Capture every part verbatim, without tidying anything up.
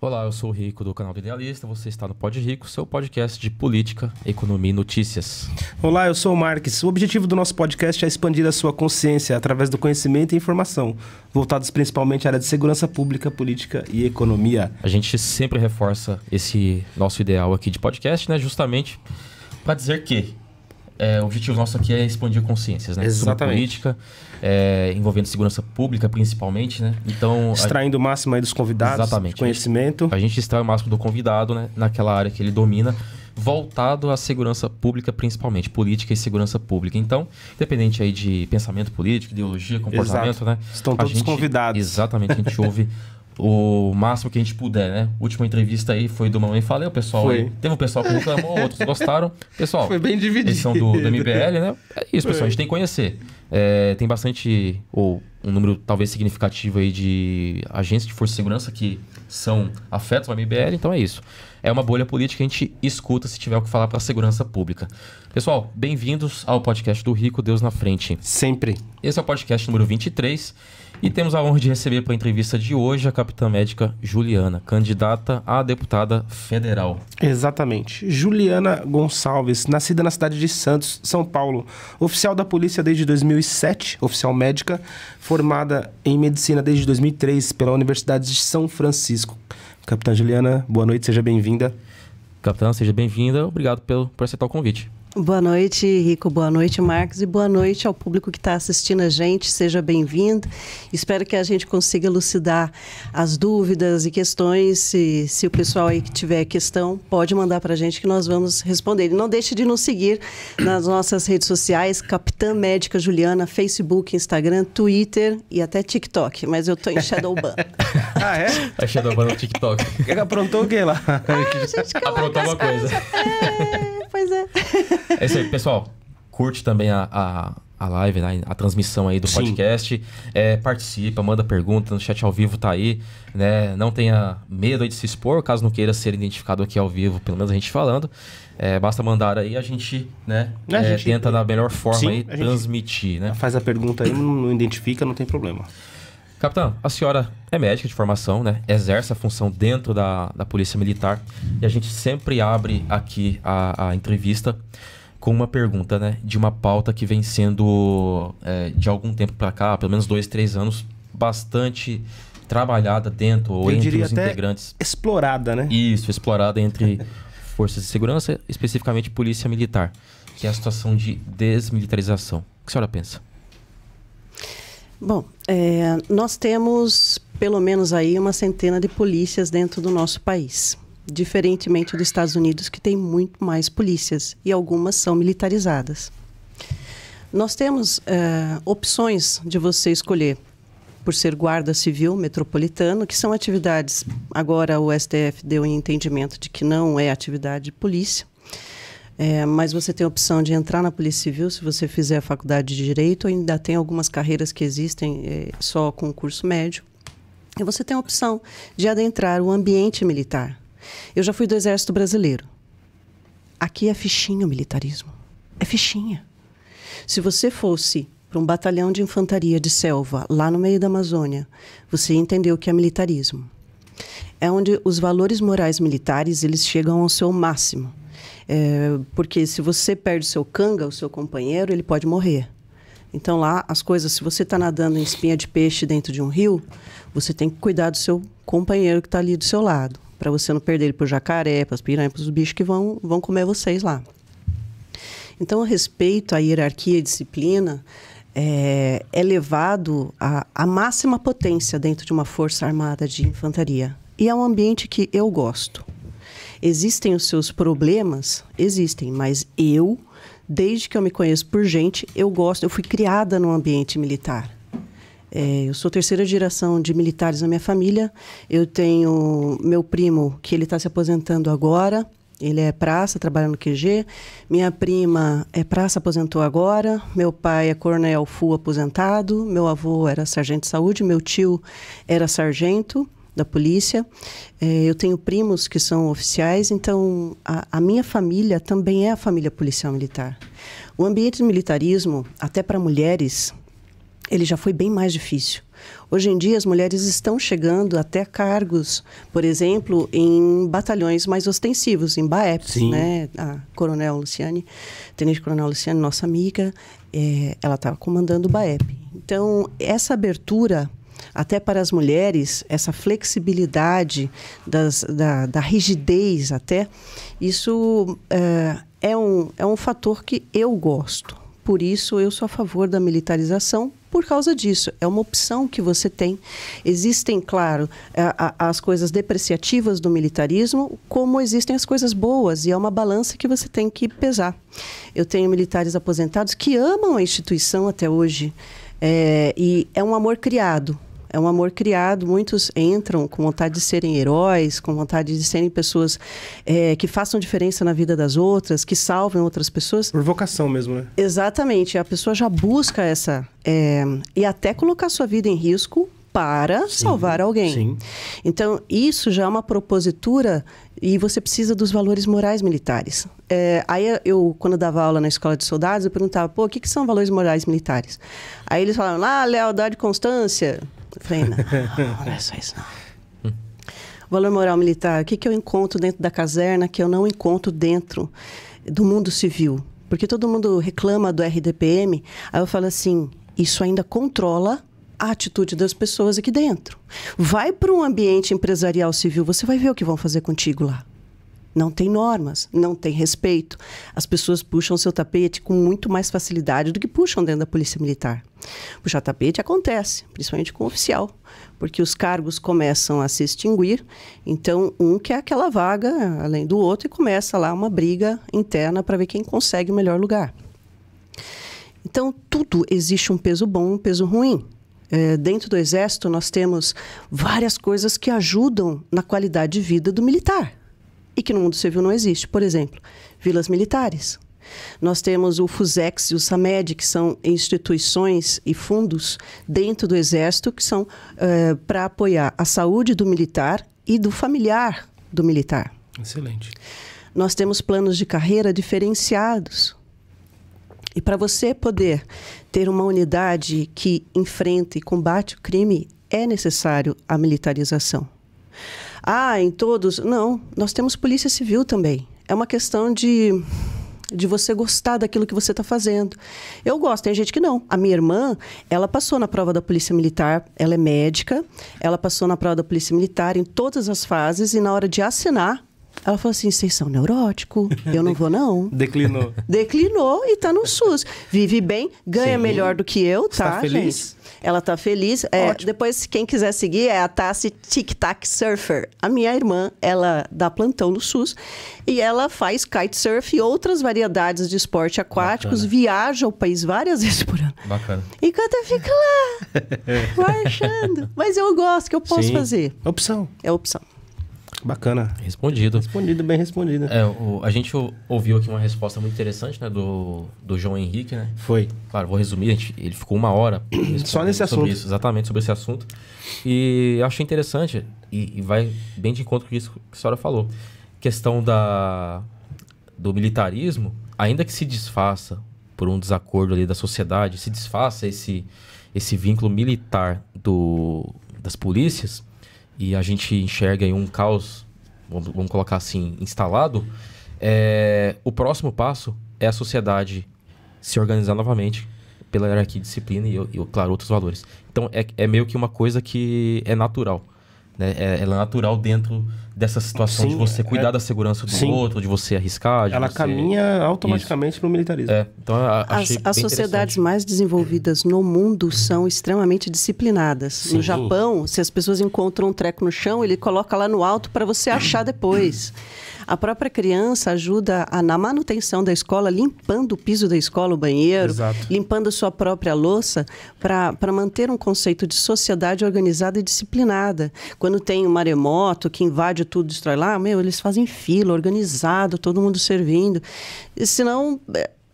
Olá, eu sou o Rico do canal do Idealista, você está no PodRico, seu podcast de política, economia e notícias. Olá, eu sou o Marques. O objetivo do nosso podcast é expandir a sua consciência através do conhecimento e informação, voltados principalmente à área de segurança pública, política e economia. A gente sempre reforça esse nosso ideal aqui de podcast, né? Justamente para dizer que é, o objetivo nosso aqui é expandir consciências, né? Exatamente. Sobre política, é, envolvendo segurança pública principalmente, né? Então, extraindo a... o máximo aí dos convidados, exatamente, de conhecimento. A gente, a gente extrai o máximo do convidado, né? Naquela área que ele domina, voltado à segurança pública principalmente, política e segurança pública. Então, independente aí de pensamento político, ideologia, comportamento, exato, né? Estão todos gente, convidados. Exatamente, a gente ouve o máximo que a gente puder, né? Última entrevista aí foi do Mamãe Falei, o pessoal foi. Aí, teve um pessoal que reclamou, outros gostaram. Pessoal, foi bem dividido. Edição do, do M B L, né? É isso, pessoal, a gente tem que conhecer. É, tem bastante, ou um número talvez significativo aí de agências de força de segurança que são afetos ao M B L, então é isso. É uma bolha política que a gente escuta se tiver o que falar para a segurança pública. Pessoal, bem-vindos ao podcast do Rico, Deus na Frente. Sempre. Esse é o podcast número vinte e três e temos a honra de receber para a entrevista de hoje a Capitã Médica Juliana, candidata a deputada federal. Exatamente. Juliana Gonçalves, nascida na cidade de Santos, São Paulo, oficial da polícia desde dois mil e sete, oficial médica, formada em medicina desde dois mil e três pela Universidade de São Francisco. Capitã Juliana, boa noite, seja bem-vinda. Capitã, seja bem-vinda, obrigado pelo, por aceitar o convite. Boa noite, Rico, boa noite, Marcos, e boa noite ao público que está assistindo a gente, seja bem-vindo. Espero que a gente consiga elucidar as dúvidas e questões, se, se o pessoal aí que tiver questão, pode mandar para a gente que nós vamos responder. E não deixe de nos seguir nas nossas redes sociais, Capitã Médica Juliana, Facebook, Instagram, Twitter e até TikTok, mas eu estou em Shadowban. Ah, é? A Shadowban no TikTok. Aprontou o quê lá? Ah, gente, aprontou uma coisa. É, pois é. É isso aí, pessoal. Curte também a, a, a live, né? A transmissão aí do, sim, podcast. É, participa, manda pergunta, no chat ao vivo tá aí, né? Não tenha medo aí de se expor, caso não queira ser identificado aqui ao vivo, pelo menos a gente falando. É, basta mandar aí, a gente, né, a é, gente tenta da melhor forma, sim, aí transmitir, né? Faz a pergunta aí, não identifica, não tem problema. Capitão, a senhora é médica de formação, né? Exerce a função dentro da, da Polícia Militar. E a gente sempre abre aqui a, a entrevista com uma pergunta, né? De uma pauta que vem sendo, é, de algum tempo para cá, pelo menos dois, três anos, bastante trabalhada dentro ou entre os integrantes. Explorada, né? Isso, explorada entre forças de segurança, especificamente Polícia Militar, que é a situação de desmilitarização. O que a senhora pensa? Bom, é, nós temos pelo menos aí uma centena de polícias dentro do nosso país, diferentemente dos Estados Unidos, que tem muito mais polícias e algumas são militarizadas. Nós temos é, opções de você escolher por ser guarda civil metropolitano, que são atividades, agora o S T F deu em entendimento de que não é atividade de polícia. É, mas você tem a opção de entrar na Polícia Civil se você fizer a faculdade de Direito, ainda tem algumas carreiras que existem é, só com curso médio. E você tem a opção de adentrar o ambiente militar. Eu já fui do Exército Brasileiro. Aqui é fichinha o militarismo. É fichinha. Se você fosse para um batalhão de infantaria de selva, lá no meio da Amazônia, você entendeu o que é militarismo. É onde os valores morais militares, eles chegam ao seu máximo. É, porque se você perde o seu canga, o seu companheiro, ele pode morrer. Então lá as coisas, se você está nadando em espinha de peixe dentro de um rio, você tem que cuidar do seu companheiro que está ali do seu lado, para você não perder ele para o jacaré, para as piranhas, para os bichos que vão, vão comer vocês lá. Então o respeito à hierarquia e disciplina é, é levado à, à máxima potência dentro de uma força armada de infantaria. E é um ambiente que eu gosto. Existem os seus problemas? Existem, mas eu, desde que eu me conheço por gente, eu gosto, eu fui criada num ambiente militar. É, eu sou terceira geração de militares na minha família, eu tenho meu primo, que ele está se aposentando agora, ele é praça, trabalha no Q G, minha prima é praça, aposentou agora, meu pai é coronel full aposentado, meu avô era sargento de saúde, meu tio era sargento da polícia, eu tenho primos que são oficiais, então a, a minha família também é a família policial militar. O ambiente do militarismo, até para mulheres, ele já foi bem mais difícil. Hoje em dia, as mulheres estão chegando até cargos, por exemplo, em batalhões mais ostensivos, em B A E P, né? A Coronel Luciane, Tenente Coronel Luciane, nossa amiga, é, ela estava comandando o B A E P. Então, essa abertura, até para as mulheres, essa flexibilidade das, da, da rigidez até, isso é, é, um, é um fator que eu gosto. Por isso, eu sou a favor da militarização. Por causa disso, é uma opção que você tem. Existem, claro, a, a, as coisas depreciativas do militarismo, como existem as coisas boas, e é uma balança que você tem que pesar. Eu tenho militares aposentados que amam a instituição até hoje, é, e é um amor criado. É um amor criado, muitos entram com vontade de serem heróis, com vontade de serem pessoas é, que façam diferença na vida das outras, que salvem outras pessoas. Por vocação mesmo, né? Exatamente, a pessoa já busca essa... É, e até colocar sua vida em risco para sim, salvar alguém. Sim. Então, isso já é uma propositura e você precisa dos valores morais militares. É, aí, eu, quando eu dava aula na escola de soldados, eu perguntava, pô, o que, que são valores morais militares? Aí eles falavam, ah, lealdade e constância... Eu falei, não, não é só isso não. Valor moral militar, o que, que eu encontro dentro da caserna que eu não encontro dentro do mundo civil? Porque todo mundo reclama do R D P M, aí eu falo assim, isso ainda controla a atitude das pessoas aqui dentro. Vai para um ambiente empresarial civil, você vai ver o que vão fazer contigo lá. Não tem normas, não tem respeito. As pessoas puxam seu tapete com muito mais facilidade do que puxam dentro da Polícia Militar. Puxar tapete acontece, principalmente com o oficial, porque os cargos começam a se extinguir, então um quer aquela vaga além do outro e começa lá uma briga interna para ver quem consegue o melhor lugar. Então, tudo existe um peso bom, um peso ruim. É, dentro do Exército, nós temos várias coisas que ajudam na qualidade de vida do militar. E que no mundo civil não existe. Por exemplo, vilas militares. Nós temos o Fusex e o Sameb, que são instituições e fundos dentro do Exército, que são uh, para apoiar a saúde do militar e do familiar do militar. Excelente. Nós temos planos de carreira diferenciados. E para você poder ter uma unidade que enfrenta e combate o crime, é necessário a militarização. Ah, em todos? Não, nós temos polícia civil também. É uma questão de, de você gostar daquilo que você está fazendo. Eu gosto, tem gente que não. A minha irmã, ela passou na prova da Polícia Militar, ela é médica, ela passou na prova da Polícia Militar em todas as fases e na hora de assinar, ela falou assim, vocês são neurótico, eu não vou não. Declinou. Declinou e está no SUS. Vive bem, ganha sim, melhor do que eu, tá, tá feliz? Gente? Ela tá feliz. É, depois, quem quiser seguir, é a Tassi Tic Tac Surfer. A minha irmã, ela dá plantão no SUS e ela faz kitesurf e outras variedades de esporte aquáticos. Bacana. Viaja ao país várias vezes por ano. Bacana. Enquanto eu fico lá, marchando. Mas eu gosto, que eu posso sim, fazer. É opção. É opção. Bacana. Respondido. Respondido, bem respondido. É, o, a gente ouviu aqui uma resposta muito interessante, né? Do, do João Henrique, né? Foi. Claro, vou resumir. A gente, ele ficou uma hora só nesse assunto. Isso, exatamente, sobre esse assunto. E eu achei interessante, e, e vai bem de encontro com isso que a senhora falou. Questão da, do militarismo, ainda que se desfaça por um desacordo ali da sociedade, se desfaça esse, esse vínculo militar do, das polícias... E a gente enxerga aí um caos, vamos colocar assim, instalado. É, o próximo passo é a sociedade se organizar novamente pela hierarquia e disciplina e, eu, claro, outros valores. Então, é, é meio que uma coisa que é natural. Né? É, ela é natural dentro dessa situação sim, de você cuidar é, da segurança do sim, outro, de você arriscar. De ela você... caminha automaticamente para o militarismo. É, então, achei as as sociedades mais desenvolvidas no mundo são extremamente disciplinadas. Sim. No Japão, se as pessoas encontram um treco no chão, ele coloca lá no alto para você achar depois. A própria criança ajuda a, na manutenção da escola, limpando o piso da escola, o banheiro, exato, limpando a sua própria louça, para manter um conceito de sociedade organizada e disciplinada. Quando tem um maremoto que invade tudo, destrói lá, meu, eles fazem fila, organizado, todo mundo servindo. E senão,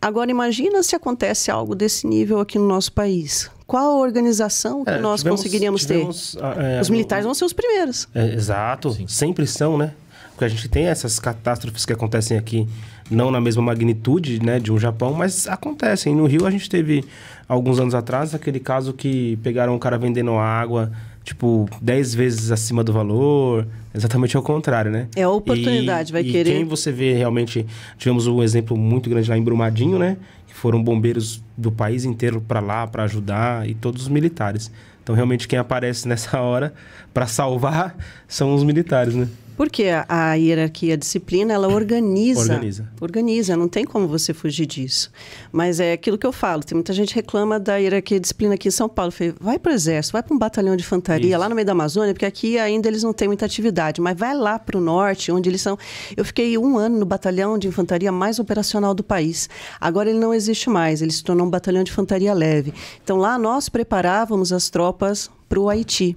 agora imagina se acontece algo desse nível aqui no nosso país. Qual a organização que é, nós tivemos, conseguiríamos tivemos, ter? É, os militares vão ser os primeiros. É, exato, sim, sempre são, né? porque a gente tem essas catástrofes que acontecem aqui, não na mesma magnitude, né, de um Japão, mas acontecem. No Rio a gente teve, alguns anos atrás, aquele caso que pegaram um cara vendendo água, tipo, dez vezes acima do valor, exatamente ao contrário, né? É a oportunidade, e, vai e querer... E quem você vê realmente... Tivemos um exemplo muito grande lá em Brumadinho, né? Que foram bombeiros do país inteiro para lá, para ajudar, e todos os militares. Então, realmente, quem aparece nessa hora para salvar são os militares, né? Porque a hierarquia, a disciplina, ela organiza, organiza. Organiza, não tem como você fugir disso. Mas é aquilo que eu falo, tem muita gente que reclama da hierarquia e disciplina aqui em São Paulo. Eu falei, vai para o Exército, vai para um batalhão de infantaria, isso, lá no meio da Amazônia, porque aqui ainda eles não têm muita atividade, mas vai lá para o norte, onde eles são... Eu fiquei um ano no batalhão de infantaria mais operacional do país. Agora ele não existe mais, ele se tornou um batalhão de infantaria leve. Então lá nós preparávamos as tropas para o Haiti.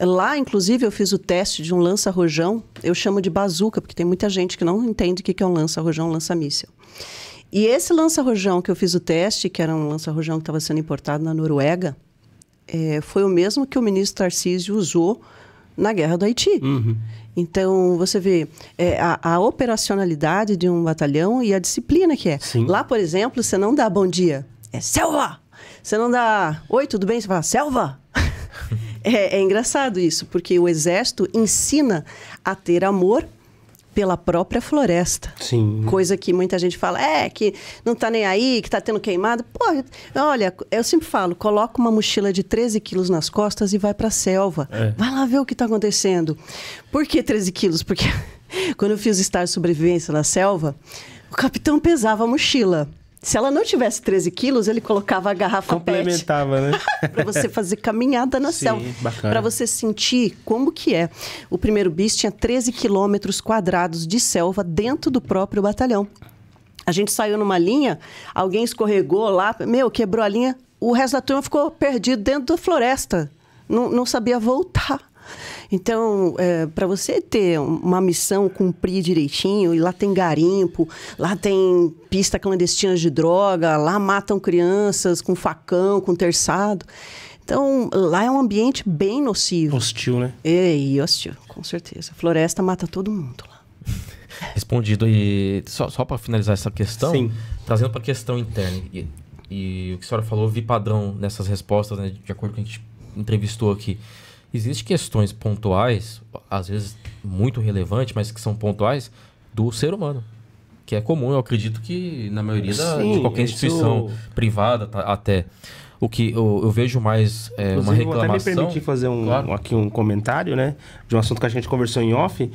Lá, inclusive, eu fiz o teste de um lança-rojão, eu chamo de bazuca, porque tem muita gente que não entende o que é um lança-rojão, um lança-míssel. E esse lança-rojão que eu fiz o teste, que era um lança-rojão que estava sendo importado na Noruega, é, foi o mesmo que o ministro Tarcísio usou na Guerra do Haiti. Uhum. Então, você vê é, a, a operacionalidade de um batalhão e a disciplina que é. Sim. Lá, por exemplo, você não dá bom dia, é selva! Você não dá, oi, tudo bem? Você fala, selva! É, é engraçado isso, porque o Exército ensina a ter amor pela própria floresta. Sim. Coisa que muita gente fala, é, que não tá nem aí, que tá tendo queimado. Pô, olha, eu sempre falo, coloca uma mochila de treze quilos nas costas e vai pra selva. É. Vai lá ver o que tá acontecendo. Por que treze quilos? Porque quando eu fiz o estágio de sobrevivência na selva, o capitão pesava a mochila. Se ela não tivesse treze quilos, ele colocava a garrafa pet. Complementava, né? Para você fazer caminhada na selva. Sim, bacana. Para você sentir como que é. O primeiro B I S tinha treze quilômetros quadrados de selva dentro do próprio batalhão. A gente saiu numa linha, alguém escorregou lá, meu, quebrou a linha. O resto da turma ficou perdido dentro da floresta. Não, não sabia voltar. Então, é, para você ter uma missão, cumprir direitinho, e lá tem garimpo, lá tem pista clandestina de droga, lá matam crianças com facão, com terçado. Então, lá é um ambiente bem nocivo. Hostil, né? É, e hostil, com certeza. A floresta mata todo mundo lá. Respondido. E só, só para finalizar essa questão, sim, trazendo para a questão interna, e, e o que a senhora falou, vi padrão nessas respostas, né, de acordo com o que a gente entrevistou aqui. Existem questões pontuais, às vezes muito relevantes, mas que são pontuais, do ser humano. Que é comum, eu acredito que na maioria da, sim, de qualquer instituição isso... privada, tá, até. O que eu, eu vejo mais é, uma reclamação... Até me permitir fazer um, claro, um, aqui um comentário, né? De um assunto que a gente conversou em off,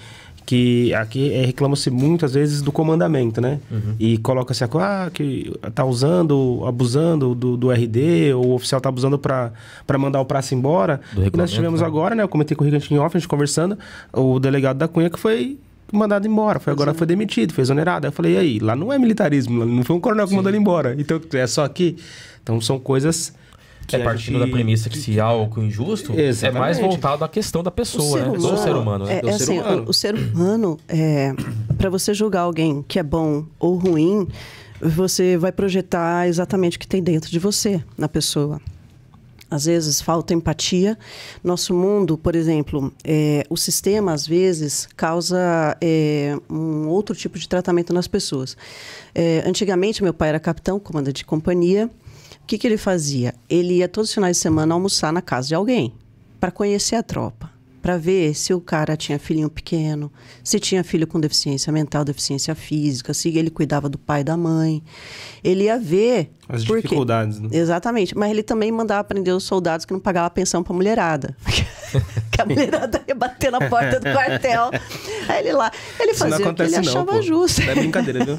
que aqui é, reclama-se muitas vezes do comandamento, né? Uhum. E coloca-se a ah, que tá usando, abusando do, do R D, ou o oficial tá abusando para mandar o praça embora. E nós tivemos, né, agora, né? Eu comentei com o Rick em off, a gente conversando, o delegado da Cunha que foi mandado embora, foi, agora foi demitido, foi exonerado. Aí eu falei, e aí? Lá não é militarismo, não foi um coronel que, sim, mandou ele embora. Então, é só aqui. Então, são coisas... Que é partindo gente... da premissa que se há algo injusto, exatamente, é mais voltado à questão da pessoa, né? Humano, do ser humano. Né? É, do é ser assim, humano. O, o ser humano, é, para você julgar alguém que é bom ou ruim, você vai projetar exatamente o que tem dentro de você, na pessoa. Às vezes falta empatia. Nosso mundo, por exemplo, é, o sistema, às vezes, causa é, um outro tipo de tratamento nas pessoas. É, antigamente, meu pai era capitão, comandante de companhia. O que, que ele fazia? Ele ia todos os finais de semana almoçar na casa de alguém para conhecer a tropa, para ver se o cara tinha filhinho pequeno, se tinha filho com deficiência mental, deficiência física, se ele cuidava do pai e da mãe. Ele ia ver... As porque... dificuldades, né? Exatamente. Mas ele também mandava prender os soldados que não pagavam pensão para a mulherada. Que a mulherada ia bater na porta do quartel. Aí ele lá... Ele fazia o que ele não, achava pô. justo. Não é brincadeira, viu?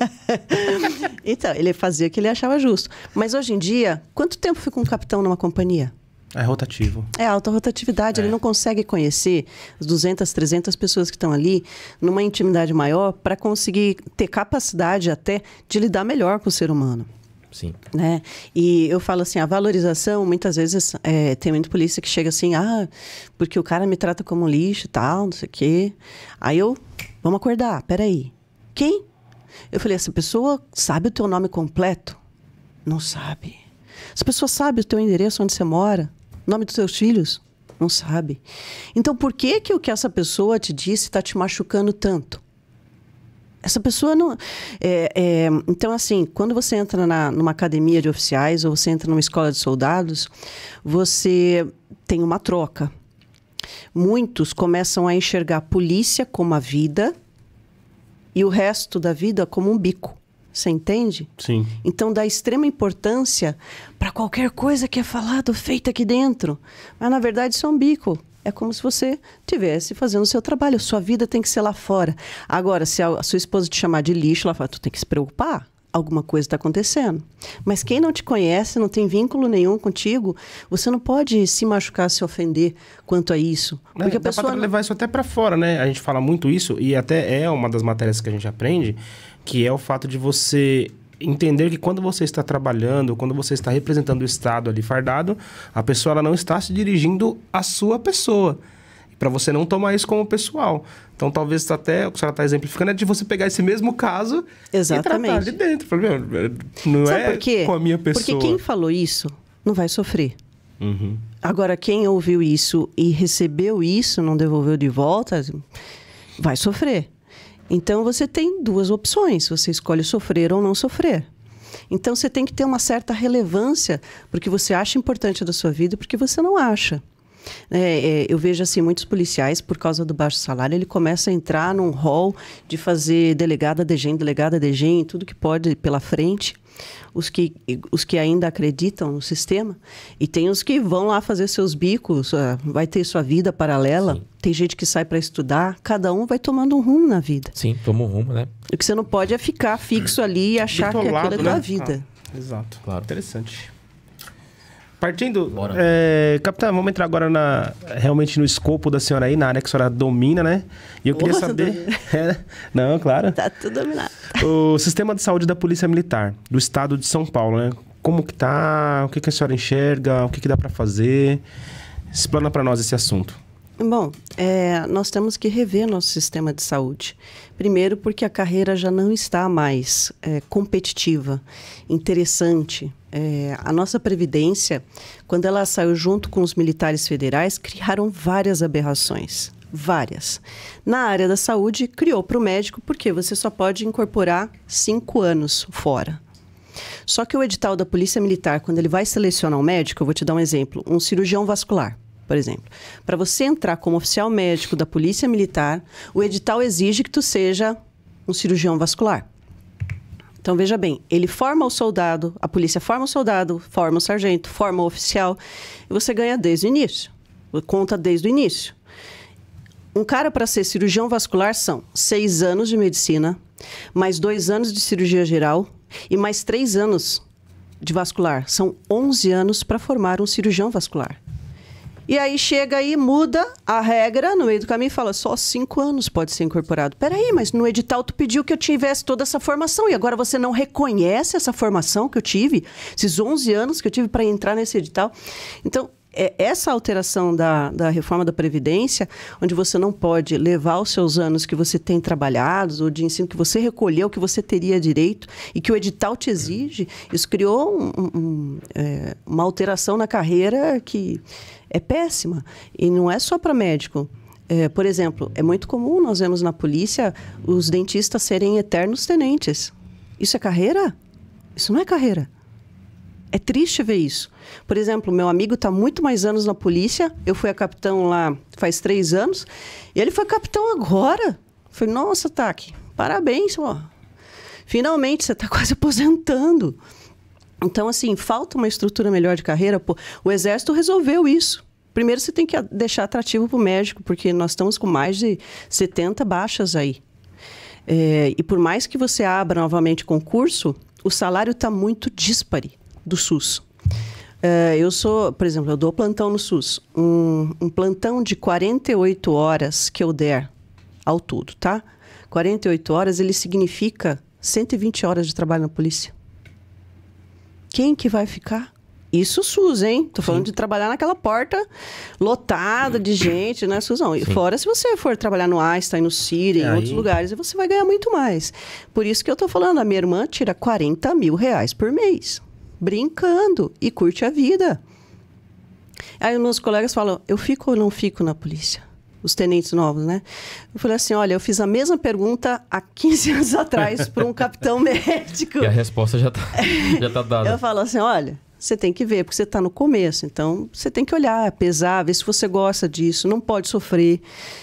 Então, ele fazia o que ele achava justo. Mas hoje em dia, quanto tempo fica um capitão numa companhia? É rotativo. É alta rotatividade. É. Ele não consegue conhecer as duzentas, trezentas pessoas que estão ali numa intimidade maior para conseguir ter capacidade até de lidar melhor com o ser humano. Sim. Né? E eu falo assim, a valorização, muitas vezes, é, tem muita polícia que chega assim, ah, porque o cara me trata como um lixo e tal, não sei o quê. Aí eu, vamos acordar, peraí. Quem? Eu falei, essa pessoa sabe o teu nome completo? Não sabe. Essa pessoa sabe o teu endereço, onde você mora? Nome dos seus filhos? não sabe. Então, por que que o que essa pessoa te disse está te machucando tanto? Essa pessoa não... É, é, então, assim, quando você entra na, numa academia de oficiais ou você entra numa escola de soldados, você tem uma troca. Muitos começam a enxergar a polícia como a vida e o resto da vida como um bico. Você entende? Sim. Então dá extrema importância para qualquer coisa que é falado, feita aqui dentro. Mas na verdade isso é um bico. É como se você estivesse fazendo o seu trabalho. A sua vida tem que ser lá fora. Agora, se a sua esposa te chamar de lixo, ela fala, tu tem que se preocupar. Alguma coisa está acontecendo. Mas quem não te conhece, não tem vínculo nenhum contigo, você não pode se machucar, se ofender quanto a isso. Porque é, a pessoa dá pra não... levar isso até para fora, né? A gente fala muito isso, e até é uma das matérias que a gente aprende, que é o fato de você entender que quando você está trabalhando, quando você está representando o Estado ali fardado, a pessoa ela não está se dirigindo à sua pessoa. Para você não tomar isso como pessoal. Então, talvez até, o que a senhora está exemplificando, é de você pegar esse mesmo caso Exatamente. E tratar ali dentro. Não Sabe é por quê? Com a minha pessoa. Porque quem falou isso não vai sofrer. Uhum. Agora, quem ouviu isso e recebeu isso, não devolveu de volta, vai sofrer. Então, você tem duas opções. Você escolhe sofrer ou não sofrer. Então, você tem que ter uma certa relevância porque você acha importante da sua vida e porque você não acha. É, é, eu vejo assim, muitos policiais, por causa do baixo salário, ele começa a entrar num rol de fazer delegada, degem, delegada, degem, tudo que pode pela frente. Os que, os que ainda acreditam no sistema. E tem os que vão lá fazer seus bicos, vai ter sua vida paralela. Sim. Tem gente que sai para estudar. Cada um vai tomando um rumo na vida. Sim, toma um rumo, né? O que você não pode é ficar fixo ali e achar que aquilo é a tua vida. Ah, exato, claro. Interessante. Partindo, é, capitão, vamos entrar agora na, realmente no escopo da senhora aí, na área que a senhora domina, né? E eu queria Nossa, saber... É, não, claro. Tá tudo dominado. O sistema de saúde da Polícia Militar, do estado de São Paulo, né? Como que tá? O que, que a senhora enxerga? O que, que dá para fazer? Explana para nós esse assunto. Bom, é, nós temos que rever nosso sistema de saúde. Primeiro porque a carreira já não está mais é, competitiva, interessante. É, a nossa Previdência, quando ela saiu junto com os militares federais, criaram várias aberrações. Várias. Na área da saúde, criou para o médico, porque você só pode incorporar cinco anos fora. Só que o edital da Polícia Militar, quando ele vai selecionar um médico, eu vou te dar um exemplo, um cirurgião vascular. Por exemplo, para você entrar como oficial médico da Polícia Militar, o edital exige que tu seja um cirurgião vascular. Então, veja bem, ele forma o soldado, a polícia forma o soldado, forma o sargento, forma o oficial, e você ganha desde o início, conta desde o início. Um cara para ser cirurgião vascular são seis anos de medicina, mais dois anos de cirurgia geral e mais três anos de vascular. São onze anos para formar um cirurgião vascular. E aí chega aí, muda a regra no meio do caminho e fala, só cinco anos pode ser incorporado. Peraí, mas no edital tu pediu que eu tivesse toda essa formação e agora você não reconhece essa formação que eu tive? Esses onze anos que eu tive para entrar nesse edital? Então, é essa alteração da, da reforma da Previdência, onde você não pode levar os seus anos que você tem trabalhados ou de ensino que você recolheu, que você teria direito e que o edital te exige, isso criou um, um, é, uma alteração na carreira que... é péssima. E não é só para médico. É, por exemplo, é muito comum, nós vemos na polícia, os dentistas serem eternos tenentes. Isso é carreira? Isso não é carreira. É triste ver isso. Por exemplo, meu amigo está muito mais anos na polícia. Eu fui a capitão lá faz três anos. E ele foi capitão agora. Falei, nossa, Taki, parabéns. Ó. Finalmente, você está quase aposentando. Então, assim, falta uma estrutura melhor de carreira. Pô, o Exército resolveu isso. Primeiro, você tem que deixar atrativo para o médico, porque nós estamos com mais de setenta baixas aí. É, e por mais que você abra novamente concurso, o salário está muito dispare do SUS. É, eu sou, por exemplo, eu dou plantão no SUS. Um, um plantão de quarenta e oito horas que eu der ao todo, tá? quarenta e oito horas, ele significa cento e vinte horas de trabalho na polícia. Quem que vai ficar? Isso SUS, hein? Tô falando Sim. de trabalhar naquela porta lotada de gente, né, SUS? Não. E fora, se você for trabalhar no Einstein, no City, é em aí. Outros lugares, você vai ganhar muito mais. Por isso que eu tô falando, a minha irmã tira quarenta mil reais por mês, brincando e curte a vida. Aí meus colegas falam, eu fico ou não fico na polícia? Os tenentes novos, né? Eu falei assim, olha, eu fiz a mesma pergunta há quinze anos atrás para um capitão médico. E a resposta já está já tá dada. Eu falo assim, olha, você tem que ver, porque você está no começo. Então, você tem que olhar, pesar, ver se você gosta disso. Não pode sofrer.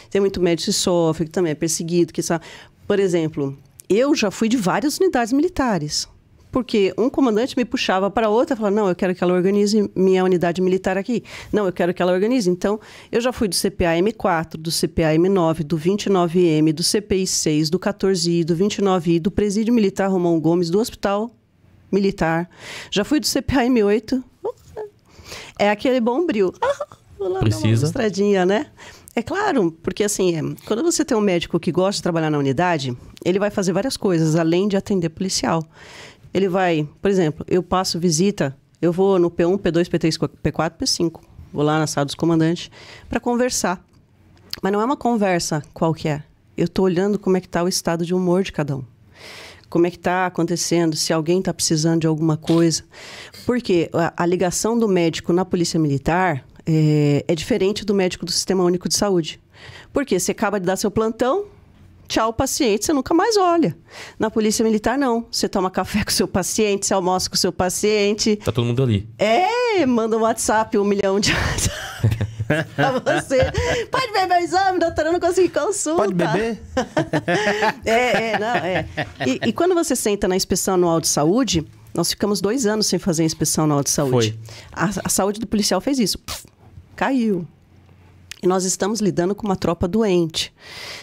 Tem muito médico que sofre, que também é perseguido. Que sabe. Por exemplo, eu já fui de várias unidades militares. Porque um comandante me puxava para outra e falava, não, eu quero que ela organize minha unidade militar aqui. Não, eu quero que ela organize. Então, eu já fui do C P A M quatro, do C P A M nove, do vinte e nove M, do C P I seis, do quatorze I, do vinte e nove I, do Presídio Militar Romão Gomes, do Hospital Militar. Já fui do C P A M oito. É aquele bombril. Ah, vou lá Precisa. dar uma mostradinha, né? É claro, porque assim, quando você tem um médico que gosta de trabalhar na unidade, ele vai fazer várias coisas, além de atender policial. Ele vai, por exemplo, eu passo visita, eu vou no P um, P dois, P três, P quatro, P cinco. Vou lá na sala dos comandantes para conversar. Mas não é uma conversa qualquer. Eu estou olhando como é que está o estado de humor de cada um. Como é que está acontecendo, se alguém está precisando de alguma coisa. Porque a, a ligação do médico na Polícia Militar é, é diferente do médico do Sistema Único de Saúde. Porque você acaba de dar seu plantão... Tchau, paciente, você nunca mais olha. Na Polícia Militar, não. Você toma café com o seu paciente, você almoça com o seu paciente. Tá todo mundo ali. É, manda um WhatsApp, um milhão de WhatsApp pra você. Pode ver meu exame, doutora, eu não consegui consulta. Pode beber? é, é, não, é. E, e quando você senta na inspeção anual de saúde, nós ficamos dois anos sem fazer a inspeção anual de saúde. Foi. A, a saúde do policial fez isso. Caiu. E nós estamos lidando com uma tropa doente.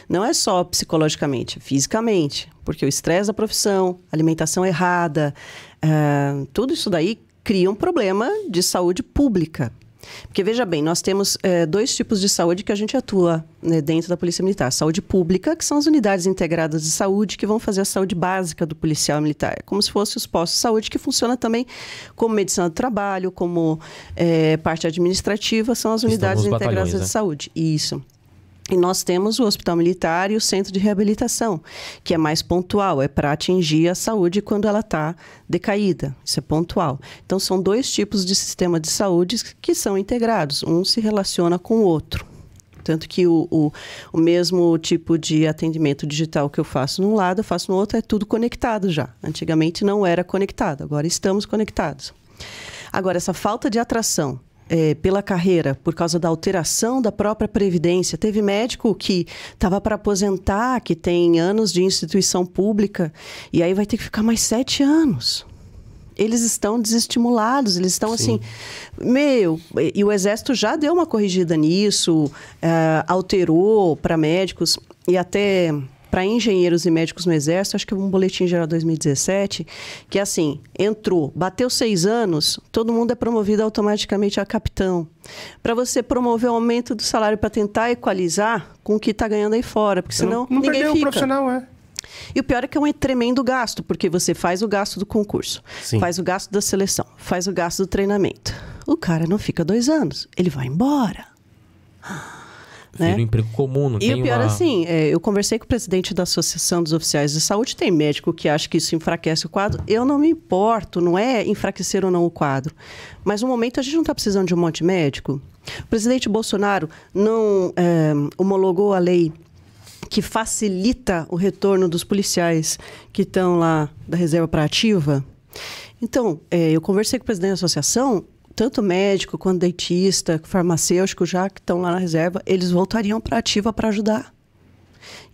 Não é só psicologicamente, fisicamente. Porque o estresse da profissão, alimentação errada, uh, tudo isso daí cria um problema de saúde pública. Porque, veja bem, nós temos uh, dois tipos de saúde que a gente atua, né, dentro da Polícia Militar. Saúde pública, que são as unidades integradas de saúde, que vão fazer a saúde básica do policial militar. Como se fossem os postos de saúde, que funciona também como medicina do trabalho, como é, parte administrativa, são as unidades integradas de saúde. Isso. E nós temos o Hospital Militar e o Centro de Reabilitação, que é mais pontual, é para atingir a saúde quando ela está decaída, isso é pontual. Então, são dois tipos de sistema de saúde que são integrados, um se relaciona com o outro. Tanto que o, o, o mesmo tipo de atendimento digital que eu faço num lado, eu faço no outro, é tudo conectado já. Antigamente não era conectado, agora estamos conectados. Agora, essa falta de atração... É, pela carreira, por causa da alteração da própria Previdência. Teve médico que estava para aposentar, que tem anos de instituição pública, e aí vai ter que ficar mais sete anos. Eles estão desestimulados, eles estão Sim. assim... Meu, e o Exército já deu uma corrigida nisso, é, alterou para médicos e até... Para engenheiros e médicos no Exército, acho que é um boletim geral dois mil e dezessete, que assim, entrou, bateu seis anos, todo mundo é promovido automaticamente a capitão. Para você promover o aumento do salário para tentar equalizar com o que está ganhando aí fora, porque senão não, não ninguém fica. Um profissional, é. E o pior é que é um tremendo gasto, porque você faz o gasto do concurso, Sim. faz o gasto da seleção, faz o gasto do treinamento. O cara não fica dois anos, ele vai embora. Né? Vira um emprego comum, não e tem o pior uma... assim, é, eu conversei com o presidente da Associação dos Oficiais de Saúde, tem médico que acha que isso enfraquece o quadro. Eu não me importo, não é enfraquecer ou não o quadro. Mas no momento a gente não está precisando de um monte de médico. O presidente Bolsonaro não é, homologou a lei que facilita o retorno dos policiais que estão lá da reserva para ativa. Então, é, eu conversei com o presidente da associação... Tanto médico, quanto dentista, farmacêutico, já que estão lá na reserva, eles voltariam para a ativa para ajudar.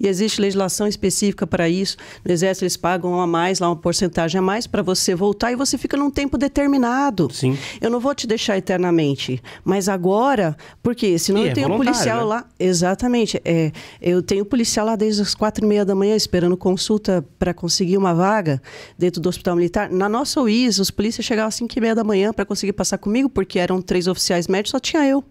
E existe legislação específica para isso. No Exército, eles pagam a mais, lá uma porcentagem a mais, para você voltar e você fica num tempo determinado. Sim. Eu não vou te deixar eternamente, mas agora, porque senão e eu é tenho policial, né? Lá... Exatamente. É, eu tenho policial lá desde as quatro e meia da manhã, esperando consulta para conseguir uma vaga dentro do Hospital Militar. Na nossa U I S, os polícias chegavam às cinco e meia da manhã para conseguir passar comigo, porque eram três oficiais médicos, só tinha eu.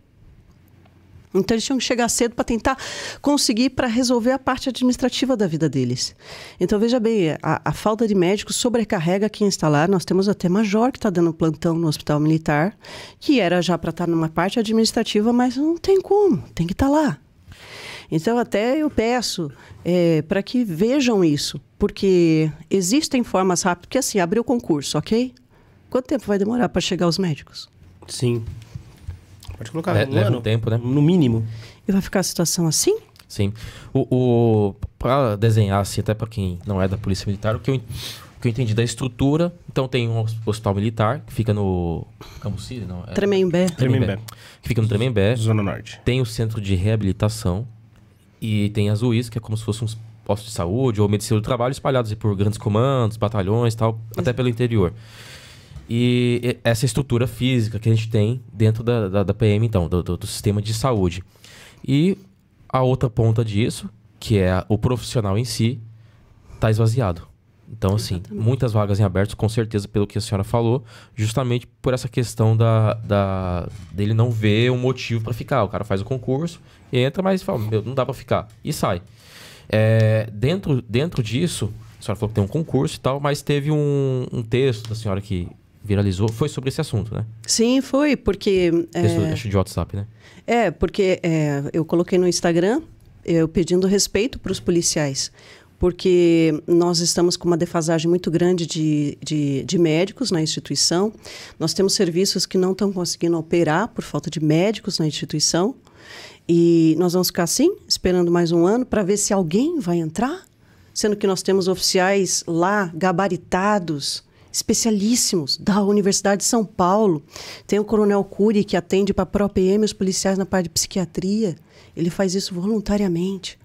Então, eles tinham que chegar cedo para tentar conseguir para resolver a parte administrativa da vida deles. Então, veja bem, a, a falta de médicos sobrecarrega quem está lá. Nós temos até major que está dando plantão no Hospital Militar, que era já para estar numa parte administrativa, mas não tem como, tem que estar lá. Então, até eu peço é, para que vejam isso, porque existem formas rápidas, porque assim, abriu o concurso, ok? Quanto tempo vai demorar para chegar os médicos? Sim. Pode colocar é, um leva ano, um tempo, né? No mínimo. E vai ficar a situação assim? Sim. O, o, para desenhar, assim, até para quem não é da Polícia Militar, o que, eu, o que eu entendi da estrutura... Então tem um hospital militar, que fica no... Camuciri, não? É... Tremembé. Tremembé. Que fica no Tremembé. Zona Norte. Tem o centro de reabilitação e tem as U I S, que é como se fosse uns postos de saúde ou medicina do trabalho espalhados por grandes comandos, batalhões e tal, isso, até pelo interior. E essa estrutura física que a gente tem dentro da, da, da P M, então, do, do, do sistema de saúde. E... a outra ponta disso, que é o profissional em si, está esvaziado. Então, assim, exatamente, muitas vagas em aberto, com certeza, pelo que a senhora falou, justamente por essa questão da, da, dele não ver um motivo para ficar. O cara faz o concurso, entra, mas fala, meu, não dá para ficar, e sai. É, dentro, dentro disso, a senhora falou que tem um concurso e tal, mas teve um, um texto da senhora que viralizou, foi sobre esse assunto, né? Sim, foi, porque... texto, é... acho de WhatsApp, né? É, porque é, eu coloquei no Instagram, eu pedindo respeito para os policiais, porque nós estamos com uma defasagem muito grande de, de, de médicos na instituição, nós temos serviços que não estão conseguindo operar por falta de médicos na instituição, e nós vamos ficar assim, esperando mais um ano para ver se alguém vai entrar, sendo que nós temos oficiais lá gabaritados, especialíssimos da Universidade de São Paulo. Tem o Coronel Cury, que atende para a P R O P M os policiais na parte de psiquiatria. Ele faz isso voluntariamente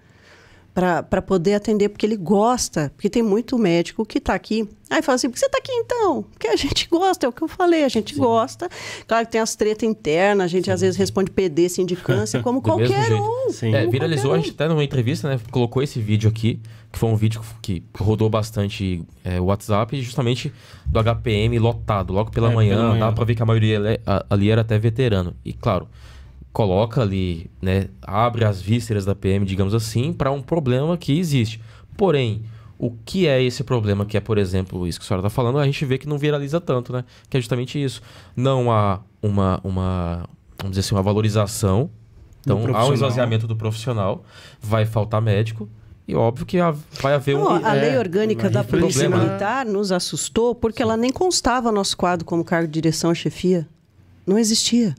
para poder atender, porque ele gosta. Porque tem muito médico que está aqui. Aí fala assim, por que você está aqui então? Porque a gente gosta, é o que eu falei, a gente, sim, gosta. Claro que tem as tretas internas, a gente, sim, às vezes responde P D, sindicância, como qualquer um. Sim. Como é, viralizou, qualquer um. A gente até numa entrevista, né, colocou esse vídeo aqui, que foi um vídeo que rodou bastante o é, WhatsApp, justamente do H P M lotado, logo pela é, manhã, manhã. Dava para ver que a maioria ali era até veterano. E claro... coloca ali, né, abre as vísceras da P M, digamos assim, para um problema que existe. Porém, o que é esse problema que é, por exemplo, isso que a senhora está falando, a gente vê que não viraliza tanto, né? Que é justamente isso. Não há uma, uma vamos dizer assim, uma valorização. Então, há um esvaziamento do profissional, vai faltar médico. E óbvio que vai haver não, um... A é, lei orgânica é, da Polícia Militar nos assustou porque ela nem constava nosso quadro como cargo de direção à chefia. Não existia.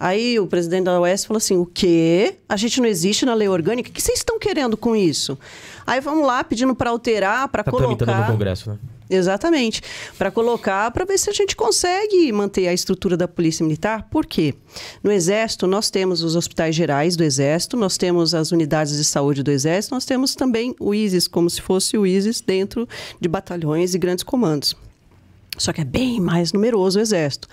Aí o presidente da U E S falou assim, o quê? A gente não existe na lei orgânica? O que vocês estão querendo com isso? Aí vamos lá pedindo para alterar, para tá colocar... tramitando no Congresso, né? Exatamente. Para colocar, para ver se a gente consegue manter a estrutura da Polícia Militar. Por quê? No Exército, nós temos os hospitais gerais do Exército, nós temos as unidades de saúde do Exército, nós temos também o U I S, como se fosse o U I S dentro de batalhões e grandes comandos. Só que é bem mais numeroso o Exército.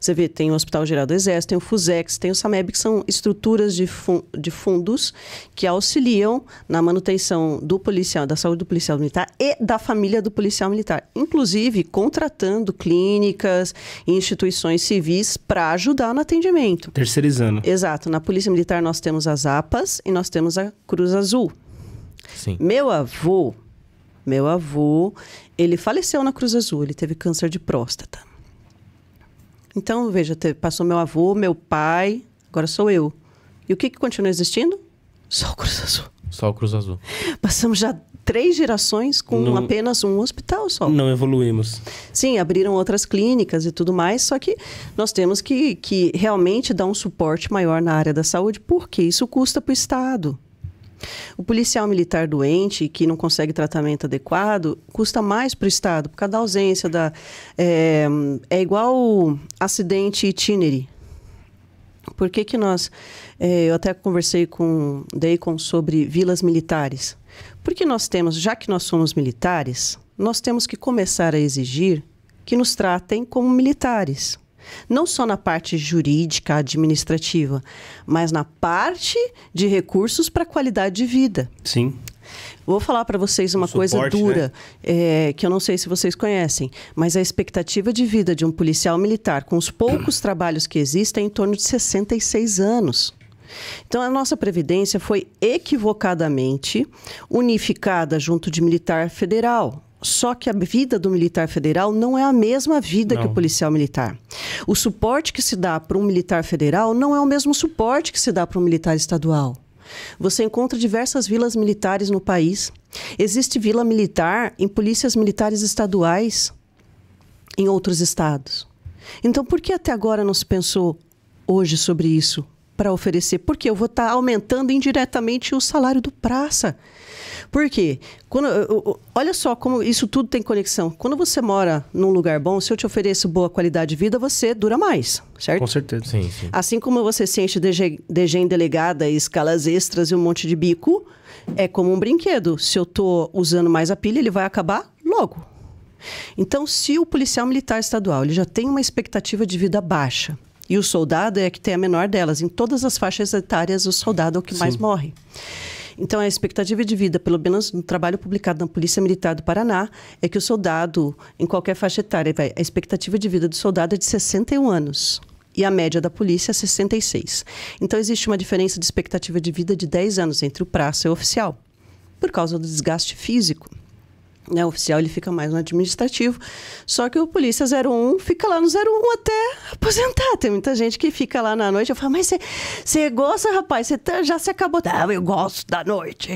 Você vê, tem o Hospital Geral do Exército, tem o Fusex, tem o Sameb, que são estruturas de, fun de fundos que auxiliam na manutenção do policial, da saúde do policial militar e da família do policial militar. Inclusive, contratando clínicas e instituições civis para ajudar no atendimento. Terceirizando. Exato. Na Polícia Militar nós temos as APAS e nós temos a Cruz Azul. Sim. Meu avô... Meu avô, ele faleceu na Cruz Azul, ele teve câncer de próstata. Então, veja, passou meu avô, meu pai, agora sou eu. E o que, que continua existindo? Só o Cruz Azul. Só o Cruz Azul. Passamos já três gerações com não, apenas um hospital só. Não evoluímos. Sim, abriram outras clínicas e tudo mais, só que nós temos que, que realmente dar um suporte maior na área da saúde, porque isso custa para o Estado. O policial militar doente, que não consegue tratamento adequado, custa mais para o Estado, por causa da ausência da... É, é igual acidente itinerary. Por que que nós... É, eu até conversei com o Deacon sobre vilas militares. Porque nós temos, já que nós somos militares, nós temos que começar a exigir que nos tratem como militares. Não só na parte jurídica, administrativa, mas na parte de recursos para qualidade de vida. Sim. Vou falar para vocês uma um coisa suporte, dura, né? é, que eu não sei se vocês conhecem, mas a expectativa de vida de um policial militar, com os poucos trabalhos que existem, é em torno de sessenta e seis anos. Então, a nossa Previdência foi equivocadamente unificada junto de militar federal. Só que a vida do militar federal não é a mesma vida não. que o policial militar. O suporte que se dá para um militar federal não é o mesmo suporte que se dá para um militar estadual. Você encontra diversas vilas militares no país. Existe vila militar em polícias militares estaduais em outros estados. Então, por que até agora não se pensou hoje sobre isso para oferecer, porque eu vou estar tá aumentando indiretamente o salário do praça. Por quê? Quando, olha só como isso tudo tem conexão. Quando você mora num lugar bom, se eu te ofereço boa qualidade de vida, você dura mais, certo? Com certeza. Sim, sim. Assim como você se enche de degen delegada, escalas extras e um monte de bico, é como um brinquedo. Se eu estou usando mais a pilha, ele vai acabar logo. Então, se o policial militar estadual ele já tem uma expectativa de vida baixa, e o soldado é que tem a menor delas, em todas as faixas etárias, o soldado é o que sim. mais morre. Então, a expectativa de vida, pelo menos no trabalho publicado na Polícia Militar do Paraná, é que o soldado, em qualquer faixa etária, a expectativa de vida do soldado é de sessenta e um anos. E a média da polícia é sessenta e seis. Então, existe uma diferença de expectativa de vida de dez anos entre o praça e o oficial, por causa do desgaste físico. O oficial ele fica mais no administrativo, só que o polícia zero um fica lá no zero um até aposentar. Tem muita gente que fica lá na noite. Eu falo, mas você gosta, rapaz? Você já se acabou. Ah, eu gosto da noite.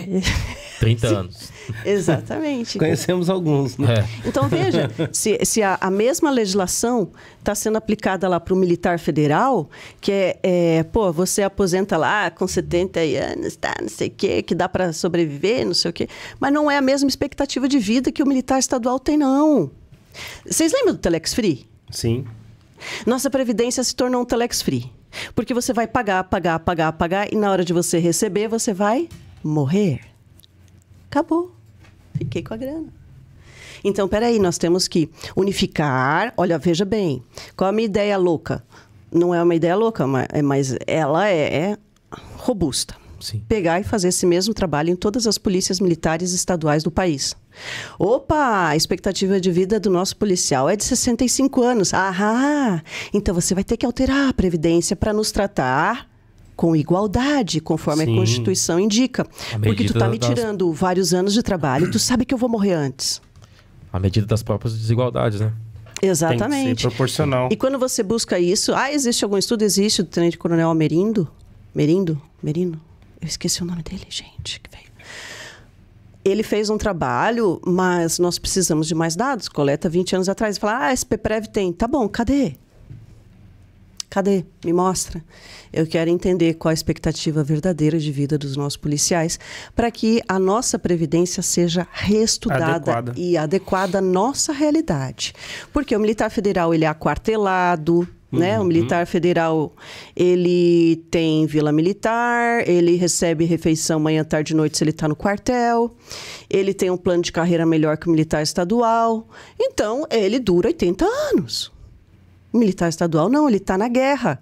trinta anos. Exatamente. Conhecemos alguns, né? É. Então, veja, se, se a, a mesma legislação está sendo aplicada lá para o militar federal, que é, é, pô, você aposenta lá com setenta anos, tá, não sei o quê, que dá para sobreviver, não sei o quê. Mas não é a mesma expectativa de vida que o militar estadual tem, não. Vocês lembram do Telex Free? Sim. Nossa Previdência se tornou um Telex Free. Porque você vai pagar, pagar, pagar, pagar, e na hora de você receber, você vai morrer. Acabou. Fiquei com a grana. Então, peraí, nós temos que unificar. Olha, veja bem, qual é a minha ideia louca? Não é uma ideia louca, mas ela é, é robusta. Sim. Pegar e fazer esse mesmo trabalho em todas as polícias militares estaduais do país. Opa, a expectativa de vida do nosso policial é de sessenta e cinco anos. Ahá! Então, você vai ter que alterar a Previdência para nos tratar com igualdade, conforme sim. a Constituição indica. A porque tu tá me das... tirando vários anos de trabalho, tu sabe que eu vou morrer antes. À medida das próprias desigualdades, né? Exatamente. Tem que ser proporcional. E quando você busca isso... Ah, existe algum estudo? Existe, do Tenente Coronel Almerindo? Merindo? Merino? Eu esqueci o nome dele, gente. Que veio. Ele fez um trabalho, mas nós precisamos de mais dados. Coleta vinte anos atrás e fala, ah, S P Prev tem. Tá bom, cadê? Cadê? Me mostra. Eu quero entender qual a expectativa verdadeira de vida dos nossos policiais para que a nossa previdência seja reestudada adequada. E adequada à nossa realidade. Porque o militar federal ele é aquartelado, uhum. né? O militar federal ele tem vila militar, ele recebe refeição manhã, tarde e noite se ele está no quartel, ele tem um plano de carreira melhor que o militar estadual. Então, ele dura oitenta anos. O militar estadual, não, ele está na guerra.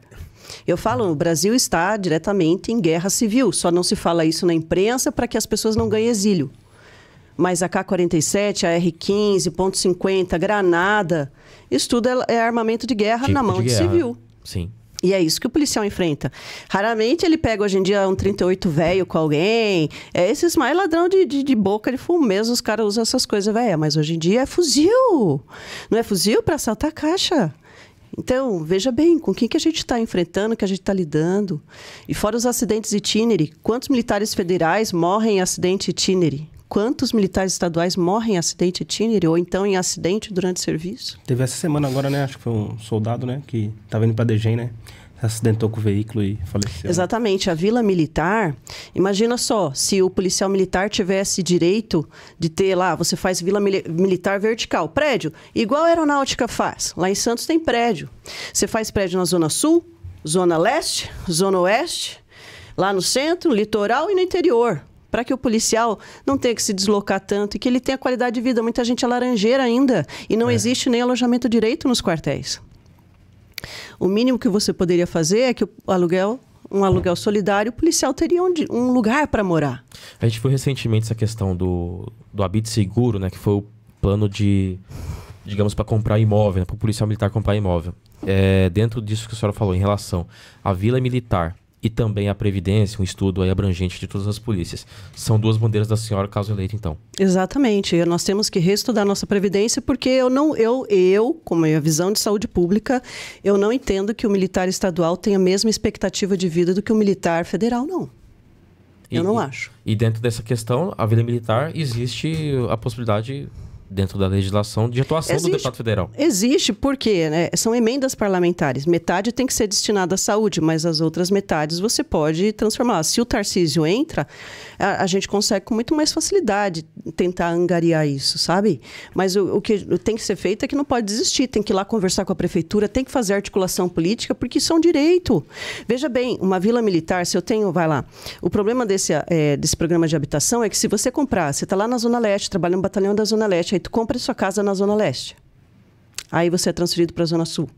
Eu falo, o Brasil está diretamente em guerra civil. Só não se fala isso na imprensa para que as pessoas não ganhem exílio. Mas a K quarenta e sete, a R quinze, ponto cinquenta, granada, isso tudo é, é armamento de guerra tipo na mão de, de civil. Sim. E é isso que o policial enfrenta. Raramente ele pega hoje em dia um trinta e oito velho com alguém. É esses mais ladrão de, de, de boca de fumo mesmo. Os caras usam essas coisas, velho. Mas hoje em dia é fuzil. Não é fuzil para assaltar caixa. Então, veja bem, com quem que a gente está enfrentando, que a gente está lidando. E fora os acidentes itinerary, quantos militares federais morrem em acidente itinerary? Quantos militares estaduais morrem em acidente itinerary ou então em acidente durante serviço? Teve essa semana agora, né? Acho que foi um soldado, né? Que estava indo para a D G E M, né? Acidentou com o veículo e faleceu. Exatamente. A Vila Militar... Imagina só, se o policial militar tivesse direito de ter lá... Você faz Vila mili Militar vertical. Prédio. Igual a aeronáutica faz. Lá em Santos tem prédio. Você faz prédio na Zona Sul, Zona Leste, Zona Oeste. Lá no centro, litoral e no interior. Para que o policial não tenha que se deslocar tanto. E que ele tenha qualidade de vida. Muita gente é laranjeira ainda. E não é. Existe nem alojamento direito nos quartéis. O mínimo que você poderia fazer é que o aluguel, um aluguel solidário, o policial teria um, um lugar para morar. A gente foi recentemente essa questão do, do habite seguro, né? Que foi o plano de, digamos, para comprar imóvel, né, para o policial militar comprar imóvel. É, dentro disso que a senhora falou, em relação à Vila Militar e também à Previdência, um estudo aí abrangente de todas as polícias. São duas bandeiras da senhora, caso eleita, então. Exatamente. Nós temos que reestudar nossa Previdência, porque eu, não, eu, eu com a minha visão de saúde pública, eu não entendo que o militar estadual tenha a mesma expectativa de vida do que o militar federal, não. E, eu não acho. E dentro dessa questão, a vida militar, existe a possibilidade dentro da legislação de atuação existe, do deputado federal. Existe, porque né, são emendas parlamentares. Metade tem que ser destinada à saúde, mas as outras metades você pode transformar. Se o Tarcísio entra, a, a gente consegue com muito mais facilidade tentar angariar isso, sabe? Mas o, o que tem que ser feito é que não pode desistir, tem que ir lá conversar com a prefeitura, tem que fazer articulação política, porque isso é um direito. Veja bem, uma vila militar, se eu tenho, vai lá, o problema desse, é, desse programa de habitação é que se você comprar, você está lá na Zona Leste, trabalha no batalhão da Zona Leste, aí tu compra sua casa na Zona Leste. Aí você é transferido para a Zona Sul.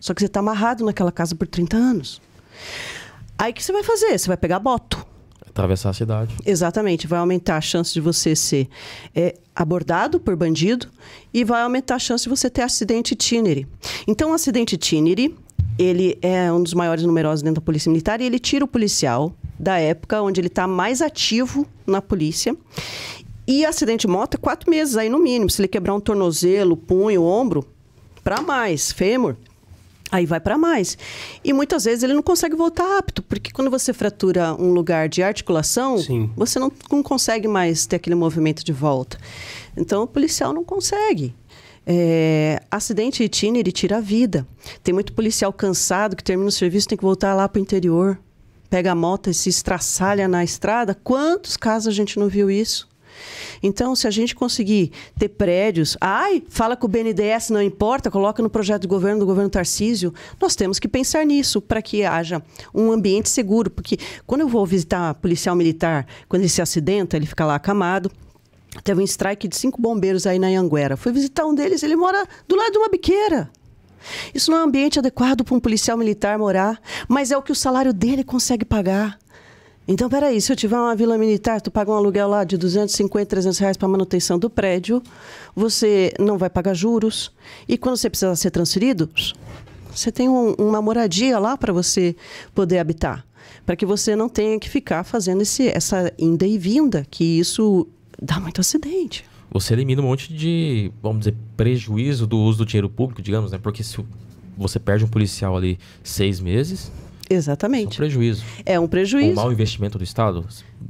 Só que você está amarrado naquela casa por trinta anos. Aí o que você vai fazer? Você vai pegar boto. Atravessar a cidade. Exatamente. Vai aumentar a chance de você ser é, abordado por bandido e vai aumentar a chance de você ter acidente itinerary. Então, o acidente itinerary, ele é um dos maiores numerosos dentro da Polícia Militar e ele tira o policial da época onde ele está mais ativo na polícia. E acidente de moto é quatro meses aí no mínimo. Se ele quebrar um tornozelo, punho, ombro, para mais, fêmur, aí vai para mais. E muitas vezes ele não consegue voltar apto, porque quando você fratura um lugar de articulação, sim, você não, não consegue mais ter aquele movimento de volta. Então o policial não consegue. É, acidente itinerary tira a vida. Tem muito policial cansado que termina o serviço e tem que voltar lá para o interior. Pega a moto e se estraçalha na estrada. Quantos casos a gente não viu isso? Então, se a gente conseguir ter prédios... Ai, fala que o B N D E S não importa, coloca no projeto de governo do governo Tarcísio. Nós temos que pensar nisso para que haja um ambiente seguro. Porque quando eu vou visitar policial militar, quando ele se acidenta, ele fica lá acamado. Teve um strike de cinco bombeiros aí na Anhanguera. Fui visitar um deles, ele mora do lado de uma biqueira. Isso não é um ambiente adequado para um policial militar morar, mas é o que o salário dele consegue pagar. Então, peraí, se eu tiver uma vila militar, tu paga um aluguel lá de duzentos e cinquenta, trezentos reais para manutenção do prédio, você não vai pagar juros. E quando você precisar ser transferido, você tem um, uma moradia lá para você poder habitar. Para que você não tenha que ficar fazendo esse, essa inda e vinda, que isso dá muito acidente. Você elimina um monte de, vamos dizer, prejuízo do uso do dinheiro público, digamos, né? Porque se você perde um policial ali seis meses... Exatamente. É um prejuízo. É um prejuízo. Um mau investimento do Estado.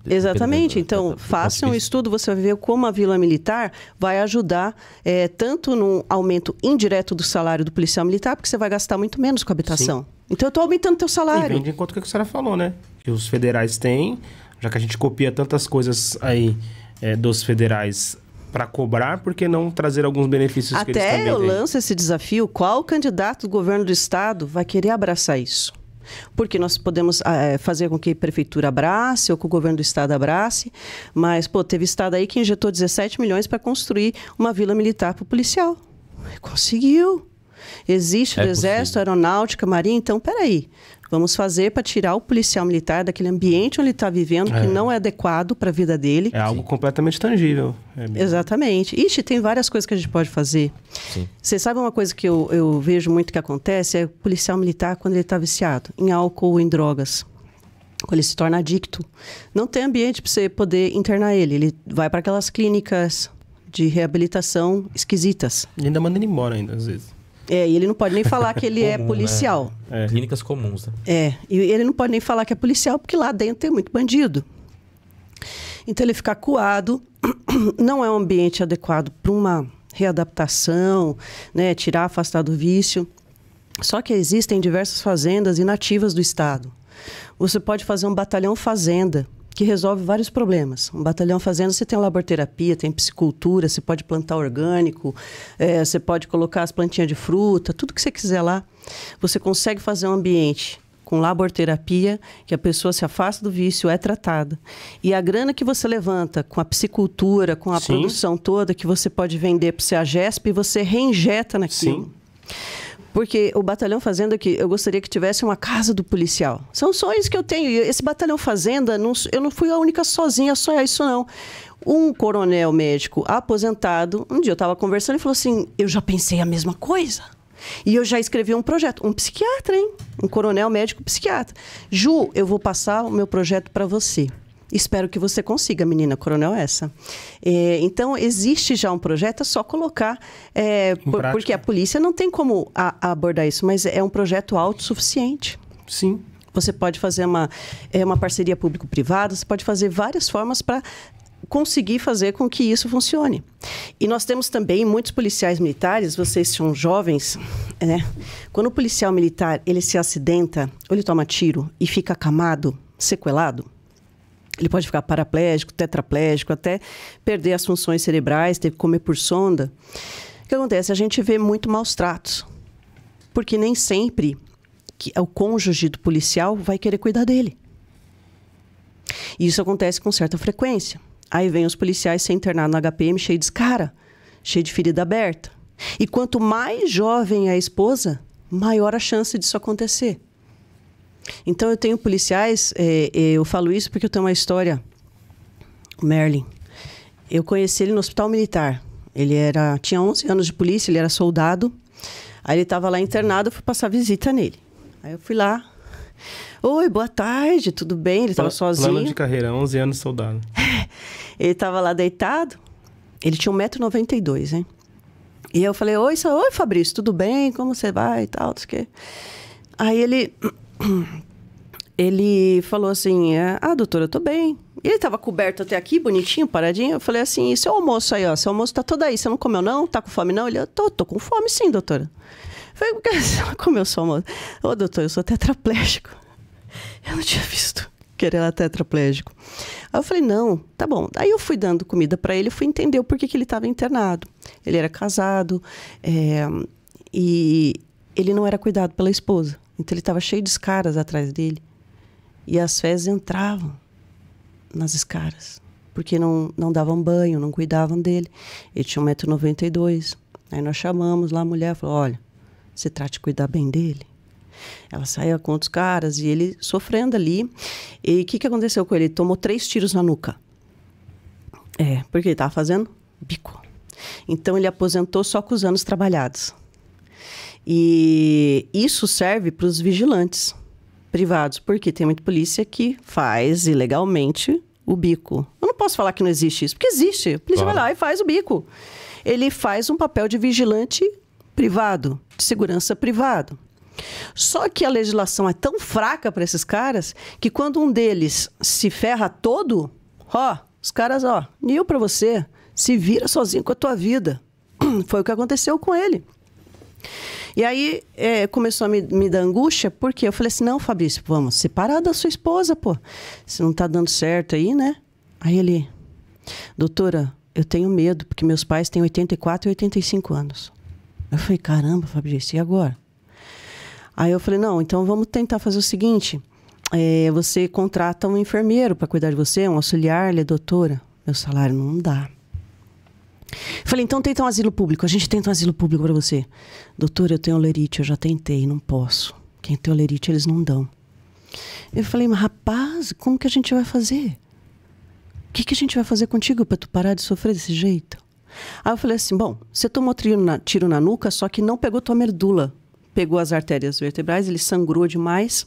Exatamente. Então, faça um estudo, você vai ver como a vila militar vai ajudar é, tanto no aumento indireto do salário do policial militar, porque você vai gastar muito menos com a habitação. Sim. Então, eu estou aumentando o teu salário. E vem de encontro com o que a senhora falou, né? Que os federais têm, já que a gente copia tantas coisas aí é, dos federais... para cobrar, porque não trazer alguns benefícios que eles também têm? Até eu lanço esse desafio, qual candidato do governo do Estado vai querer abraçar isso? Porque nós podemos é, fazer com que a prefeitura abrace ou que o governo do Estado abrace, mas, pô, teve Estado aí que injetou dezessete milhões para construir uma vila militar para o policial. Conseguiu. Existe é do Exército, Aeronáutica, Marinha, então, peraí. Vamos fazer para tirar o policial militar daquele ambiente onde ele está vivendo, é. que não é adequado para a vida dele. É algo Sim. completamente tangível. É mesmo. Exatamente. Ixi, tem várias coisas que a gente pode fazer. Sim. Você sabe uma coisa que eu, eu vejo muito que acontece? É o policial militar quando ele está viciado em álcool ou em drogas. Quando ele se torna adicto. Não tem ambiente para você poder internar ele. Ele vai para aquelas clínicas de reabilitação esquisitas. E ainda manda ele embora ainda, às vezes. É, e ele não pode nem falar que ele é policial. Né? É. Clínicas comuns, né? É, e ele não pode nem falar que é policial, porque lá dentro tem muito bandido. Então ele fica acuado, não é um ambiente adequado para uma readaptação, né? Tirar, afastar do vício. Só que existem diversas fazendas inativas do Estado. Você pode fazer um batalhão fazenda, que resolve vários problemas. Um batalhão fazenda, você tem laborterapia, tem piscicultura, você pode plantar orgânico, é, você pode colocar as plantinhas de fruta, tudo que você quiser lá. Você consegue fazer um ambiente com laborterapia, que a pessoa se afasta do vício, é tratada. E a grana que você levanta com a piscicultura, com a Sim. produção toda, que você pode vender para o Sabesp e você reinjeta naquilo. Sim. Porque o batalhão fazenda, que eu gostaria que tivesse uma casa do policial. São sonhos que eu tenho. E esse batalhão fazenda, não, eu não fui a única sozinha a sonhar isso, não. Um coronel médico aposentado, um dia eu estava conversando e falou assim, eu já pensei a mesma coisa. E eu já escrevi um projeto. Um psiquiatra, hein? Um coronel médico psiquiatra. Ju, eu vou passar o meu projeto para você. Espero que você consiga, menina, coronel, essa. É, então, existe já um projeto, é só colocar... É, por, porque a polícia não tem como a, a abordar isso, mas é um projeto autossuficiente. Sim. Você pode fazer uma, é, uma parceria público-privada, você pode fazer várias formas para conseguir fazer com que isso funcione. E nós temos também muitos policiais militares, vocês são jovens, né? Quando o policial militar ele se acidenta, ou ele toma tiro e fica acamado, sequelado, ele pode ficar paraplégico, tetraplégico, até perder as funções cerebrais, ter que comer por sonda. O que acontece? A gente vê muito maus tratos, porque nem sempre que o cônjuge do policial vai querer cuidar dele. E isso acontece com certa frequência. Aí vem os policiais ser internados no H P M cheio de escara, cheio de ferida aberta. E quanto mais jovem a esposa, maior a chance disso acontecer. Então, eu tenho policiais, é, eu falo isso porque eu tenho uma história. O Merlin, eu conheci ele no Hospital Militar. Ele era, tinha onze anos de polícia, ele era soldado. Aí ele estava lá internado, eu fui passar visita nele. Aí eu fui lá. Oi, boa tarde, tudo bem? Ele estava sozinho. Plano de carreira, onze anos soldado. Ele estava lá deitado, ele tinha um metro e noventa e dois, hein? E eu falei, oi, oi Fabrício, tudo bem? Como você vai e tal, não que. Aí ele... Ele falou assim, ah, doutora, eu tô bem. Ele tava coberto até aqui, bonitinho, paradinho. Eu falei assim, e seu almoço aí, ó? Seu almoço tá todo aí, você não comeu não? Tá com fome não? Ele, eu tô, tô com fome sim, doutora. Eu falei, por que você não comeu seu almoço? Ô, oh, doutor, eu sou tetraplégico. Eu não tinha visto que ele era tetraplégico. Aí eu falei, não, tá bom. Aí eu fui dando comida pra ele, eu fui entender o porquê que ele tava internado. Ele era casado, é, e ele não era cuidado pela esposa. Então, ele estava cheio de escaras atrás dele. E as fezes entravam nas escaras. Porque não, não davam banho, não cuidavam dele. Ele tinha um metro e noventa e dois. Aí nós chamamos lá a mulher e falou, olha, você trata de cuidar bem dele. Ela saía com outros caras e ele sofrendo ali. E o que, que aconteceu com ele? Ele tomou três tiros na nuca. É, porque ele estava fazendo bico. Então, ele aposentou só com os anos trabalhados. E isso serve para os vigilantes privados, porque tem muita polícia que faz ilegalmente o bico. Eu não posso falar que não existe isso, porque existe. A polícia claro. Vai lá e faz o bico. Ele faz um papel de vigilante privado, de segurança privado. Só que a legislação é tão fraca para esses caras que quando um deles se ferra todo, ó, os caras, ó, nil para você, se vira sozinho com a tua vida. Foi o que aconteceu com ele. E aí, é, começou a me, me dar angústia, porque eu falei assim, não, Fabrício, vamos separar da sua esposa, pô. Se não tá dando certo aí, né? Aí ele, doutora, eu tenho medo, porque meus pais têm oitenta e quatro e oitenta e cinco anos. Eu falei, caramba, Fabrício, e agora? Aí eu falei, não, então vamos tentar fazer o seguinte, é, você contrata um enfermeiro para cuidar de você, um auxiliar, ele é doutora. Meu salário não dá. Falei, então tenta um asilo público. A gente tenta um asilo público pra você. Doutora, eu tenho olerite, eu já tentei, não posso. Quem tem olerite, eles não dão. Eu falei, mas rapaz, como que a gente vai fazer? O que, que a gente vai fazer contigo pra tu parar de sofrer desse jeito? Aí eu falei assim, bom, você tomou tiro na, tiro na nuca, só que não pegou tua medula. Pegou as artérias vertebrais, ele sangrou demais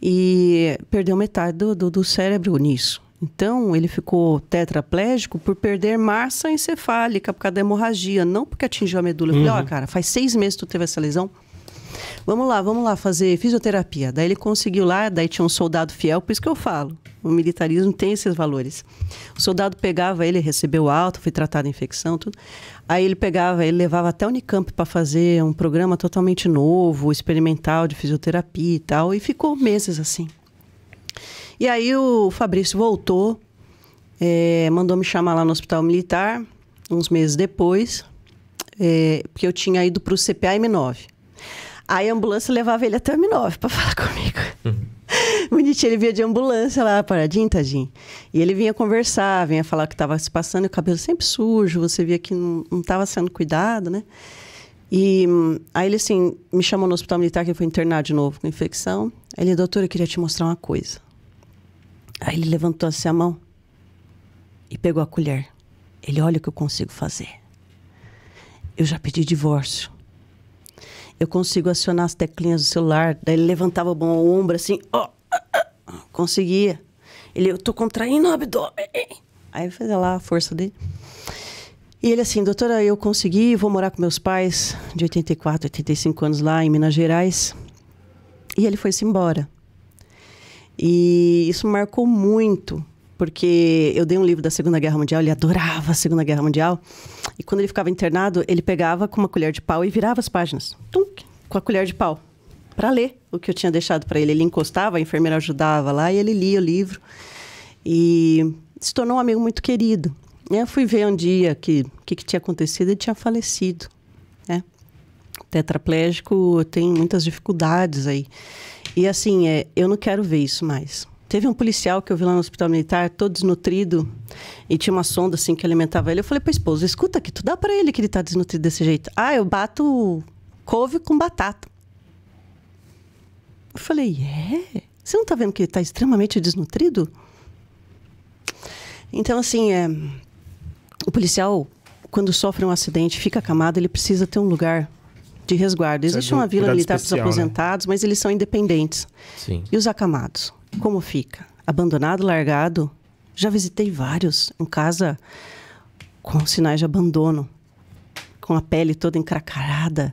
e perdeu metade do, do, do cérebro nisso. Então, ele ficou tetraplégico por perder massa encefálica, por causa da hemorragia, não porque atingiu a medula. Eu falei, ó, cara, faz seis meses que tu teve essa lesão. Vamos lá, vamos lá fazer fisioterapia. Daí ele conseguiu lá, daí tinha um soldado fiel, por isso que eu falo. O militarismo tem esses valores. O soldado pegava ele, recebeu alta, foi tratado a infecção, tudo. Aí ele pegava, ele levava até o Unicamp para fazer um programa totalmente novo, experimental de fisioterapia e tal, e ficou meses assim. E aí o Fabrício voltou, é, mandou me chamar lá no Hospital Militar, uns meses depois, é, porque eu tinha ido para o C P A M nove. Aí a ambulância levava ele até o M nove para falar comigo. Uhum. Bonitinho, ele via de ambulância lá, paradinho, tadinho. E ele vinha conversar, vinha falar o que estava se passando, e o cabelo sempre sujo, você via que não estava sendo cuidado, né? E aí ele, assim, me chamou no Hospital Militar, que ele foi internar de novo com infecção. Aí ele, doutora, eu queria te mostrar uma coisa. Aí ele levantou assim a mão e pegou a colher. Ele, olha o que eu consigo fazer. Eu já pedi divórcio. Eu consigo acionar as teclinhas do celular. Daí ele levantava o ombro assim, ó, conseguia. Ele, eu tô contraindo o abdômen. Aí fez lá a força dele. E ele assim, doutora, eu consegui, vou morar com meus pais de oitenta e quatro, oitenta e cinco anos lá em Minas Gerais. E ele foi-se embora. E isso marcou muito porque eu dei um livro da Segunda Guerra Mundial, ele adorava a Segunda Guerra Mundial, e quando ele ficava internado, ele pegava com uma colher de pau e virava as páginas, tum, com a colher de pau, para ler o que eu tinha deixado para ele. Ele encostava, a enfermeira ajudava lá, e ele lia o livro, e se tornou um amigo muito querido. E eu fui ver um dia o que, que, que tinha acontecido, ele tinha falecido, né? Tetraplégico, tem muitas dificuldades aí. E assim, é, eu não quero ver isso mais. Teve um policial que eu vi lá no Hospital Militar, todo desnutrido, e tinha uma sonda assim que alimentava ele. Eu falei para a esposa, escuta que tu dá para ele que ele tá desnutrido desse jeito. Ah, eu bato couve com batata. Eu falei, é? Você não tá vendo que ele tá extremamente desnutrido? Então, assim, é, o policial, quando sofre um acidente, fica acamado, ele precisa ter um lugar de resguardo. Existe uma vila militar para os aposentados, né? Mas eles são independentes. Sim. E os acamados, como fica? Abandonado, largado? Já visitei vários em casa com sinais de abandono, com a pele toda encracarada.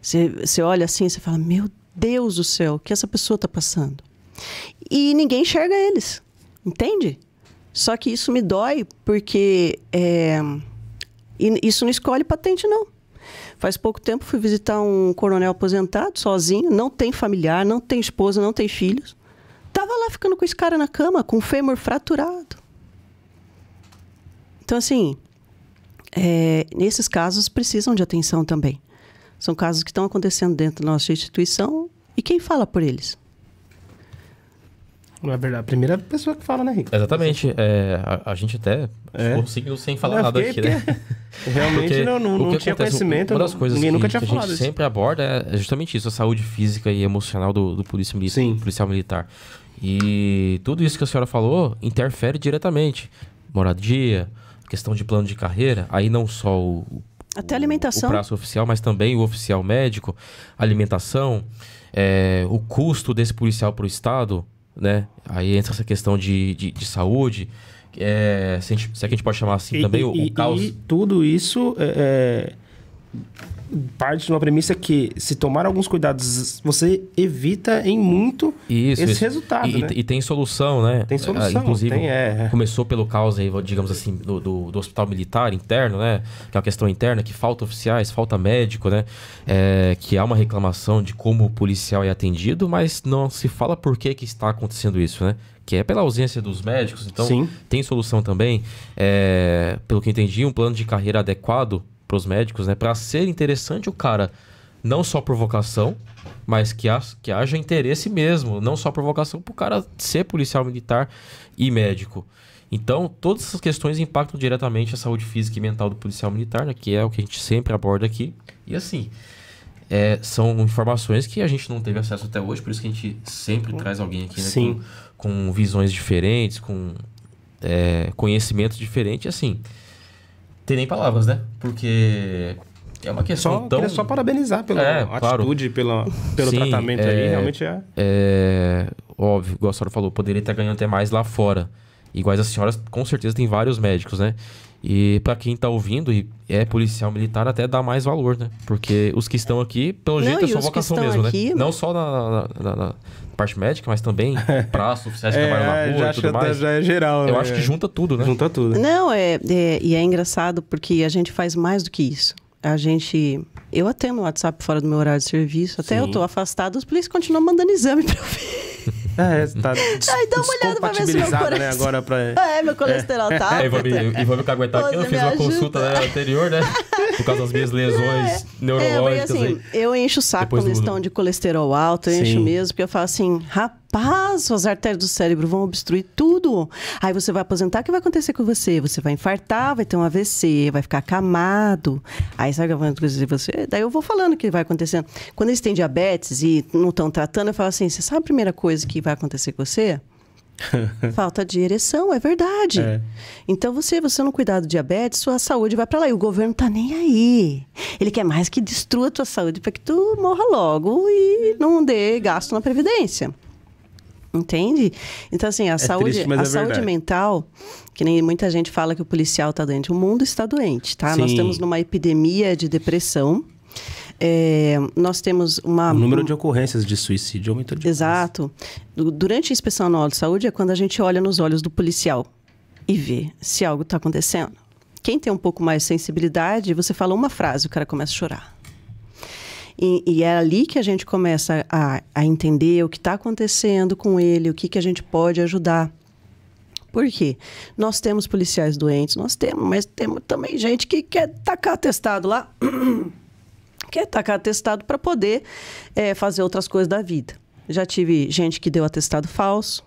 Você, você olha assim e você fala, meu Deus do céu, o que essa pessoa está passando? E ninguém enxerga eles, entende? Só que isso me dói, porque é, isso não escolhe patente, não. Faz pouco tempo fui visitar um coronel aposentado, sozinho, não tem familiar, não tem esposa, não tem filhos. Tava lá ficando com esse cara na cama, com o fêmur fraturado. Então, assim, é, nesses casos precisam de atenção também. São casos que estão acontecendo dentro da nossa instituição e quem fala por eles? Não é verdade, a primeira pessoa que fala, né, Rico? Exatamente. É, a, a gente até é. conseguiu sem falar eu nada aqui, né? Realmente porque não, não, não tinha acontece, conhecimento. Uma das coisas ninguém que, nunca tinha que falado a gente isso. sempre aborda é justamente isso, a saúde física e emocional do, do, polícia militar, do policial militar. E tudo isso que a senhora falou interfere diretamente. Moradia, questão de plano de carreira, aí não só o, até o, alimentação. o braço oficial, mas também o oficial médico, alimentação, é, o custo desse policial para o Estado... Né? Aí entra essa questão de, de, de saúde, é, se, a gente, se é que a gente pode chamar assim e, também, e, o, o caos... E tudo isso é, parte de uma premissa que, se tomar alguns cuidados, você evita em muito isso, esse isso. resultado. E, né? e, e tem solução, né? Tem solução, Inclusive, tem, é. começou pelo caos, aí, digamos assim, do, do, do hospital militar interno, né? Que é uma questão interna, que falta oficiais, falta médico, né? É, que há uma reclamação de como o policial é atendido, mas não se fala por que, que está acontecendo isso, né? Que é pela ausência dos médicos, então Sim. tem solução também. É, pelo que entendi, um plano de carreira adequado para os médicos, né? Para ser interessante o cara, não só por vocação, mas que, ha que haja interesse mesmo, não só por vocação, para o cara ser policial militar e médico. Então, todas essas questões impactam diretamente a saúde física e mental do policial militar, né? Que é o que a gente sempre aborda aqui. E assim, é, são informações que a gente não teve acesso até hoje, por isso que a gente sempre uhum. traz alguém aqui, né? Sim. Com, com visões diferentes, com é, conhecimentos diferentes, assim... Tem nem palavras, né? Porque é uma questão só, tão... Queria só parabenizar pela é, atitude, claro. pela, pelo Sim, tratamento é, aí, realmente é... é... Óbvio, igual a senhora falou, poderia estar ganhando até mais lá fora. Iguais as senhoras, com certeza, tem vários médicos, né? E para quem tá ouvindo e é policial militar, até dá mais valor, né? Porque os que estão aqui, pelo jeito, é só vocação mesmo, né? Não só na... na, na, na... parte médica, mas também praça, oficiais que é, trabalham na rua e tudo mais. Já é geral, né? Eu acho que junta tudo, né? Junta tudo. Não, é, é... E é engraçado porque a gente faz mais do que isso. A gente... Eu atendo o WhatsApp fora do meu horário de serviço. Até Sim. eu tô afastado, os polícias continuam mandando exame pra eu ver. É, tá Ai, dá uma olhada pra ver se meu colesterol... Né, agora pra... É, meu colesterol é. tá... É, e vou me aguentar aqui. Eu fiz uma ajuda. consulta né, anterior, né? Por causa das minhas lesões é. neurológicas. É, assim, aí. Eu encho o saco Depois quando estão de colesterol alto, eu Sim. encho mesmo, porque eu falo assim, rapaz, suas artérias do cérebro vão obstruir tudo. Aí você vai aposentar, o que vai acontecer com você? Você vai infartar, vai ter um A V C, vai ficar acamado. Aí sabe o que vai acontecer com você? Daí eu vou falando o que vai acontecendo. Quando eles têm diabetes e não estão tratando, eu falo assim, você sabe a primeira coisa que vai acontecer com você? Falta de ereção, é verdade. É. Então, você, você não cuidar do diabetes, sua saúde vai pra lá. E o governo tá nem aí. Ele quer mais que destrua a tua saúde pra que tu morra logo e não dê gasto na Previdência. Entende? Então, assim, a é saúde, triste, mas a é saúde verdade. mental, que nem muita gente fala que o policial tá doente. O mundo está doente, tá? Sim. Nós estamos numa epidemia de depressão. É, nós temos uma... O número de ocorrências de suicídio aumentou demais. Exato. Durante a inspeção anual de saúde é quando a gente olha nos olhos do policial. e vê se algo está acontecendo. Quem tem um pouco mais de sensibilidade, você fala uma frase, o cara começa a chorar. E, e é ali que a gente começa a, a entender o que está acontecendo com ele, o que, que a gente pode ajudar. Por quê? Nós temos policiais doentes, nós temos, mas temos também gente que quer tacar atestado lá, quer tacar atestado para poder é, fazer outras coisas da vida. Já tive gente que deu atestado falso,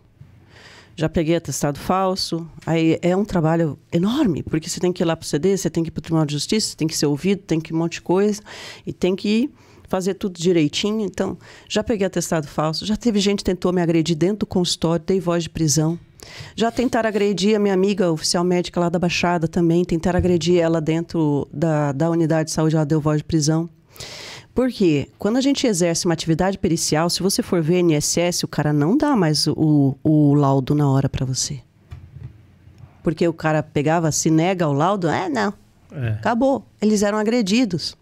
já peguei atestado falso, aí é um trabalho enorme, porque você tem que ir lá para o C D, você tem que ir para o Tribunal de Justiça, você tem que ser ouvido, tem que ir um monte de coisa, e tem que fazer tudo direitinho. Então, já peguei atestado falso, já teve gente que tentou me agredir dentro do consultório, dei voz de prisão. Já tentaram agredir a minha amiga, oficial médica lá da Baixada também, tentaram agredir ela dentro da, da unidade de saúde, ela deu voz de prisão. Porque quando a gente exerce uma atividade pericial, se você for ver I N S S, o cara não dá mais o, o laudo na hora para você. Porque o cara pegava, se nega ao laudo, é, não, é. Acabou. Eles eram agredidos.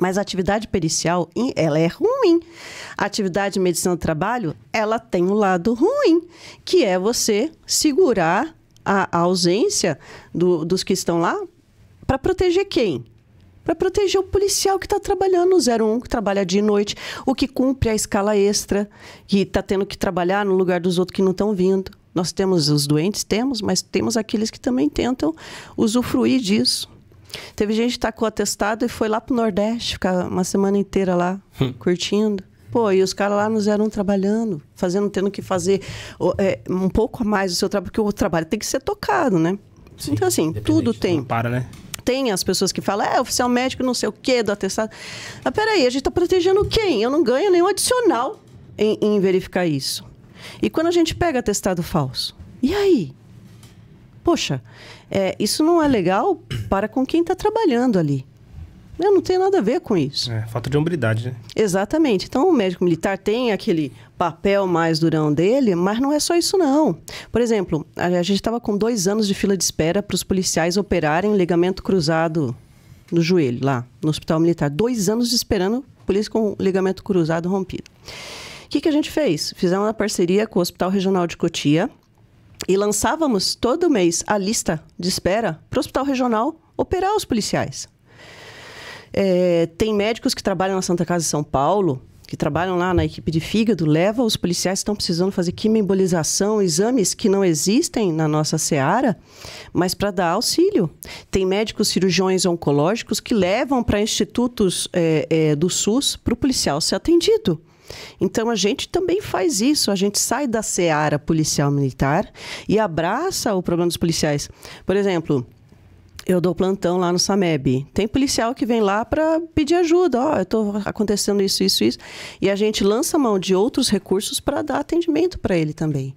Mas a atividade pericial, ela é ruim. A atividade de medicina do trabalho, ela tem um lado ruim, que é você segurar a, a ausência do, dos que estão lá para proteger quem? Para proteger o policial que está trabalhando no zero um, que trabalha dia e noite, o que cumpre a escala extra, que está tendo que trabalhar no lugar dos outros que não estão vindo. Nós temos os doentes, temos, mas temos aqueles que também tentam usufruir disso. Teve gente que tacou atestado e foi lá pro Nordeste, ficar uma semana inteira lá, hum. curtindo. Pô, e os caras lá no zero um trabalhando, fazendo, tendo que fazer é, um pouco a mais do seu trabalho, porque o trabalho tem que ser tocado, né? Sim, então, assim, tudo tem. Não para, né? Tem as pessoas que falam, é, oficial médico, não sei o quê, do atestado. Mas peraí, a gente tá protegendo quem? Eu não ganho nenhum adicional em, em verificar isso. E quando a gente pega atestado falso? E aí? Poxa, é, isso não é legal para com quem está trabalhando ali. Eu não tenho nada a ver com isso. É, falta de hombridade, né? Exatamente. Então, o médico militar tem aquele papel mais durão dele, mas não é só isso, não. Por exemplo, a, a gente estava com dois anos de fila de espera para os policiais operarem ligamento cruzado no joelho, lá no Hospital Militar. Dois anos esperando polícia com ligamento cruzado rompido. O que, que a gente fez? Fizemos uma parceria com o Hospital Regional de Cotia, e lançávamos todo mês a lista de espera para o hospital regional operar os policiais. É, tem médicos que trabalham na Santa Casa de São Paulo, que trabalham lá na equipe de fígado, leva os policiais que estão precisando fazer quimioembolização, exames que não existem na nossa seara, mas para dar auxílio. Tem médicos cirurgiões oncológicos que levam para institutos é, é, do SUS para o policial ser atendido. Então, a gente também faz isso. A gente sai da seara policial militar e abraça o problema dos policiais. Por exemplo, eu dou plantão lá no Sameb. Tem policial que vem lá para pedir ajuda. Ó, oh, eu estou acontecendo isso, isso, isso. E a gente lança mão de outros recursos para dar atendimento para ele também.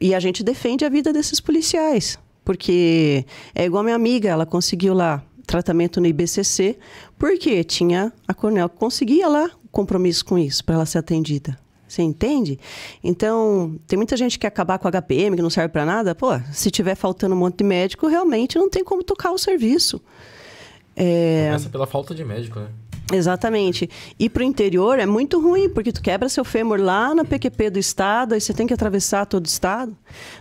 E a gente defende a vida desses policiais. Porque é igual a minha amiga, ela conseguiu lá tratamento no I B C C, porque tinha a coronel que conseguia lá compromisso com isso, para ela ser atendida. Você entende? Então, tem muita gente que quer acabar com a H P M, que não serve para nada. Pô, se tiver faltando um monte de médico, realmente não tem como tocar o serviço. É... Começa pela falta de médico, né? Exatamente. E para o interior é muito ruim, porque tu quebra seu fêmur lá na P Q P do estado, aí você tem que atravessar todo o estado.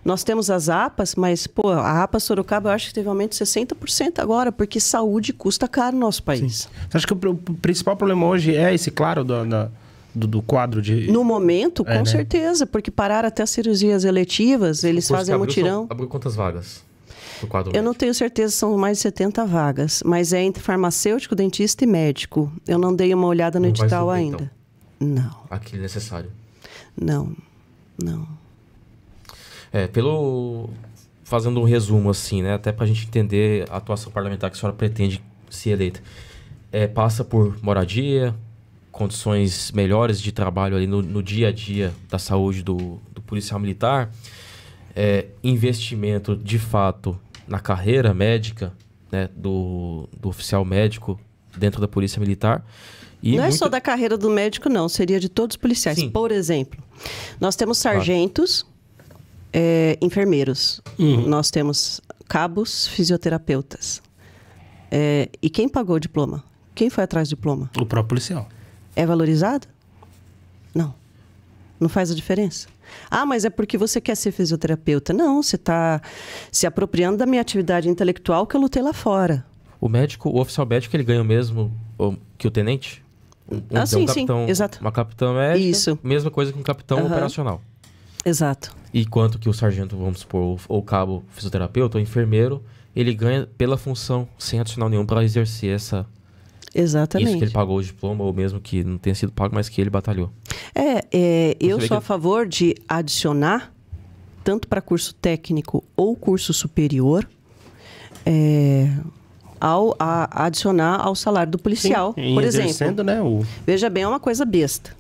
Nós temos as APAS, mas, pô, a APA Sorocaba eu acho que teve aumento de sessenta por cento agora, porque saúde custa caro no nosso país. Sim. Você acha que o principal problema hoje é esse, claro, do, do, do quadro de... No momento, é, com né? certeza, porque pararam até as cirurgias eletivas, eles fazem abriu, mutirão. Abriu quantas vagas? Eu não tenho certeza, são mais de setenta vagas, mas é entre farmacêutico, dentista e médico. Eu não dei uma olhada no não edital vai subir, ainda. Então. Não. Aquele necessário. Não, não. É, pelo... Fazendo um resumo assim, né? Até pra gente entender a atuação parlamentar que a senhora pretende ser eleita. É, passa por moradia, condições melhores de trabalho ali no, no dia a dia da saúde do, do policial militar, é, investimento de fato na carreira médica, né, do, do oficial médico dentro da Polícia Militar. E não muito... é só da carreira do médico, não. Seria de todos os policiais. Sim. Por exemplo, nós temos sargentos, claro. é, enfermeiros. Uhum. Nós temos cabos, fisioterapeutas. É, e quem pagou o diploma? Quem foi atrás do diploma? O próprio policial. É valorizado? Não. Não faz a diferença. Ah, mas é porque você quer ser fisioterapeuta. Não, você está se apropriando da minha atividade intelectual que eu lutei lá fora. O médico, o oficial médico, ele ganha o mesmo que o tenente? Um, ah, sim, um capitão, sim, exato. Uma capitã médica, isso. Mesma coisa que um capitão uhum. operacional. Exato. E quanto que o sargento, vamos supor, ou cabo fisioterapeuta, ou enfermeiro, ele ganha pela função, sem adicional nenhum, para exercer essa... Exatamente. Isso que ele pagou o diploma, ou mesmo que não tenha sido pago, mas que ele batalhou. É, é eu sou que... a favor de adicionar, tanto para curso técnico ou curso superior, é... ao a, adicionar ao salário do policial, sim, por exemplo. Né, o... Veja bem, é uma coisa besta.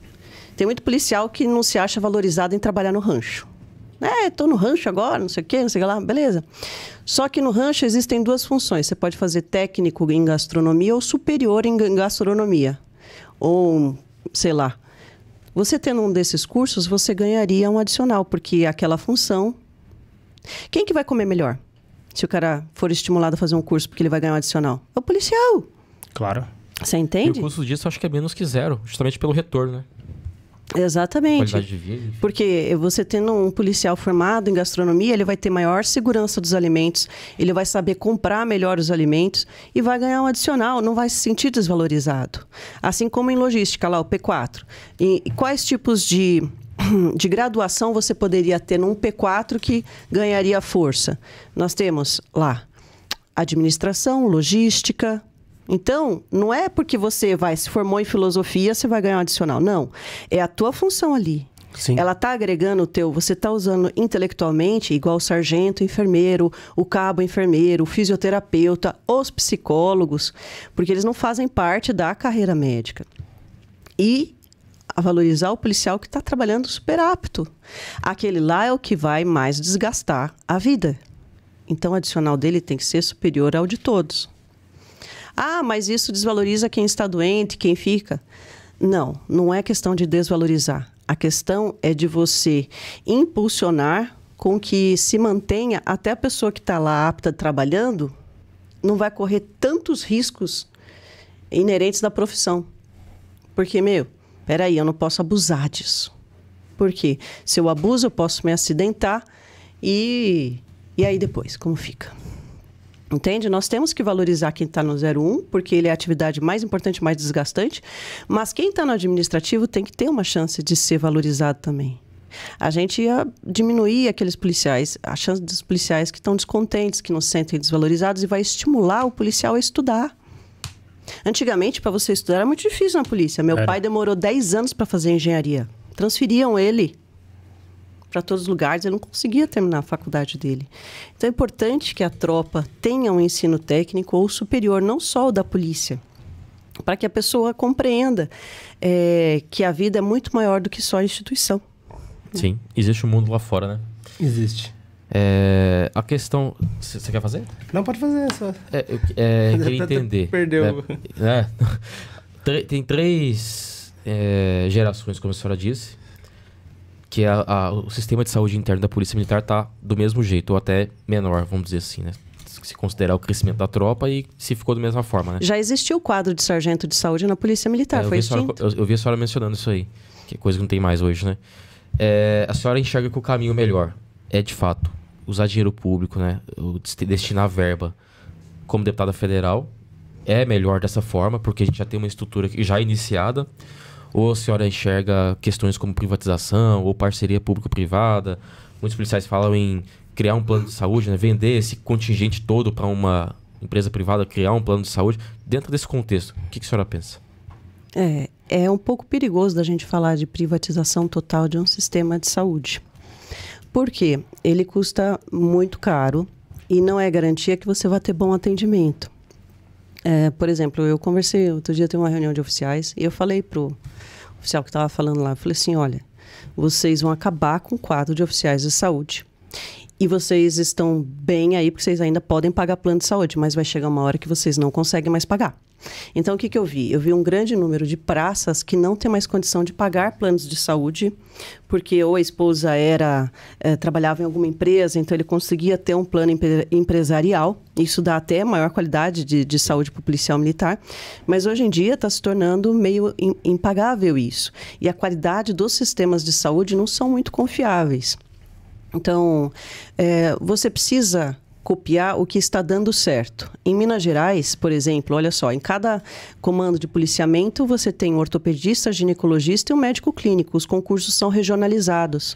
Tem muito policial que não se acha valorizado em trabalhar no rancho. É, tô no rancho agora, não sei o quê, não sei o que lá, beleza. Só que no rancho existem duas funções. Você pode fazer técnico em gastronomia ou superior em gastronomia. Ou, sei lá. Você tendo um desses cursos, você ganharia um adicional, porque aquela função... Quem que vai comer melhor? Se o cara for estimulado a fazer um curso porque ele vai ganhar um adicional? É o policial. Claro. Você entende? E o custo disso acho que é menos que zero, justamente pelo retorno, né? Exatamente. Qualidade de vida. Porque você tendo um policial formado em gastronomia, ele vai ter maior segurança dos alimentos, ele vai saber comprar melhor os alimentos e vai ganhar um adicional, não vai se sentir desvalorizado. Assim como em logística, lá o P quatro. E quais tipos de... de graduação você poderia ter num P quatro que ganharia força? Nós temos lá administração, logística. Então, não é porque você vai se formou em filosofia, você vai ganhar um adicional. Não, é a tua função ali. Sim. Ela está agregando o teu, você está usando intelectualmente, igual o sargento, enfermeiro, o cabo enfermeiro, o fisioterapeuta, os psicólogos, porque eles não fazem parte da carreira médica. E... a valorizar o policial que está trabalhando super apto. Aquele lá é o que vai mais desgastar a vida. Então, o adicional dele tem que ser superior ao de todos. Ah, mas isso desvaloriza quem está doente, quem fica. Não, não é questão de desvalorizar. A questão é de você impulsionar com que se mantenha até a pessoa que está lá apta, trabalhando, não vai correr tantos riscos inerentes da profissão. Porque, meu... peraí, eu não posso abusar disso. Por quê? Se eu abuso, eu posso me acidentar e... e aí depois, como fica? Entende? Nós temos que valorizar quem está no zero um, porque ele é a atividade mais importante, mais desgastante. Mas quem está no administrativo tem que ter uma chance de ser valorizado também. A gente ia diminuir aqueles policiais, a chance dos policiais que estão descontentes, que não se sentem desvalorizados, e vai estimular o policial a estudar. Antigamente, para você estudar, era muito difícil na polícia. Meu Era. pai demorou dez anos para fazer engenharia. Transferiam ele para todos os lugares, ele não conseguia terminar a faculdade dele. Então, é importante que a tropa tenha um ensino técnico ou superior, não só o da polícia, para que a pessoa compreenda é, que a vida é muito maior do que só a instituição. Sim, existe um mundo lá fora, né? Existe. É, a questão... Você quer fazer? Não, pode fazer. Só. É, eu, é, eu queria entender. Perdeu. É, é, tem três é, gerações, como a senhora disse, que a, a, o sistema de saúde interno da Polícia Militar está do mesmo jeito, ou até menor, vamos dizer assim, né? Se considerar o crescimento da tropa e se ficou da mesma forma, né? Já existiu o quadro de sargento de saúde na Polícia Militar, é, foi extinto. Senhora, eu, eu vi a senhora mencionando isso aí, que é coisa que não tem mais hoje, né? É, a senhora enxerga que o caminho melhor é, de fato, usar dinheiro público, né? Destinar verba como deputada federal é melhor dessa forma, porque a gente já tem uma estrutura já iniciada? Ou a senhora enxerga questões como privatização ou parceria público-privada? Muitos policiais falam em criar um plano de saúde, né? Vender esse contingente todo para uma empresa privada, criar um plano de saúde. Dentro desse contexto, o que a senhora pensa? É, é um pouco perigoso da gente falar de privatização total de um sistema de saúde. Porque ele custa muito caro e não é garantia que você vai ter bom atendimento. É, por exemplo, eu conversei, outro dia teve uma reunião de oficiais e eu falei para o oficial que estava falando lá, eu falei assim, olha, vocês vão acabar com o quadro de oficiais de saúde E vocês estão bem aí, porque vocês ainda podem pagar plano de saúde, mas vai chegar uma hora que vocês não conseguem mais pagar. Então, o que que eu vi? Eu vi um grande número de praças que não tem mais condição de pagar planos de saúde, porque ou a esposa era, é, trabalhava em alguma empresa, então ele conseguia ter um plano empre empresarial. Isso dá até maior qualidade de, de saúde para o policial militar. Mas hoje em dia está se tornando meio impagável isso. E a qualidade dos sistemas de saúde não são muito confiáveis. Então, é, você precisa copiar o que está dando certo. Em Minas Gerais, por exemplo, olha só, em cada comando de policiamento você tem um ortopedista, ginecologista e um médico clínico. Os concursos são regionalizados.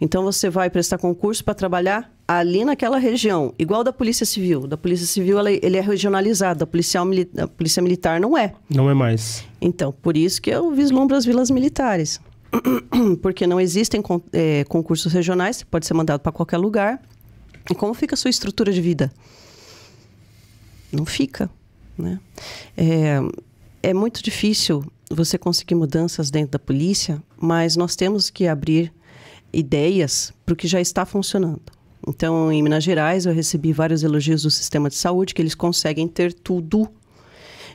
Então, você vai prestar concurso para trabalhar ali naquela região, igual da Polícia Civil. Da Polícia Civil, ela, ele é regionalizado, a policial, a Polícia Militar não é. Não é mais. Então, por isso que eu vislumbro as vilas militares. Porque não existem é, concursos regionais, você pode ser mandado para qualquer lugar. E como fica a sua estrutura de vida? Não fica, né? É, é muito difícil você conseguir mudanças dentro da polícia, mas nós temos que abrir ideias para o que já está funcionando. Então, em Minas Gerais, eu recebi vários elogios do sistema de saúde, que eles conseguem ter tudo.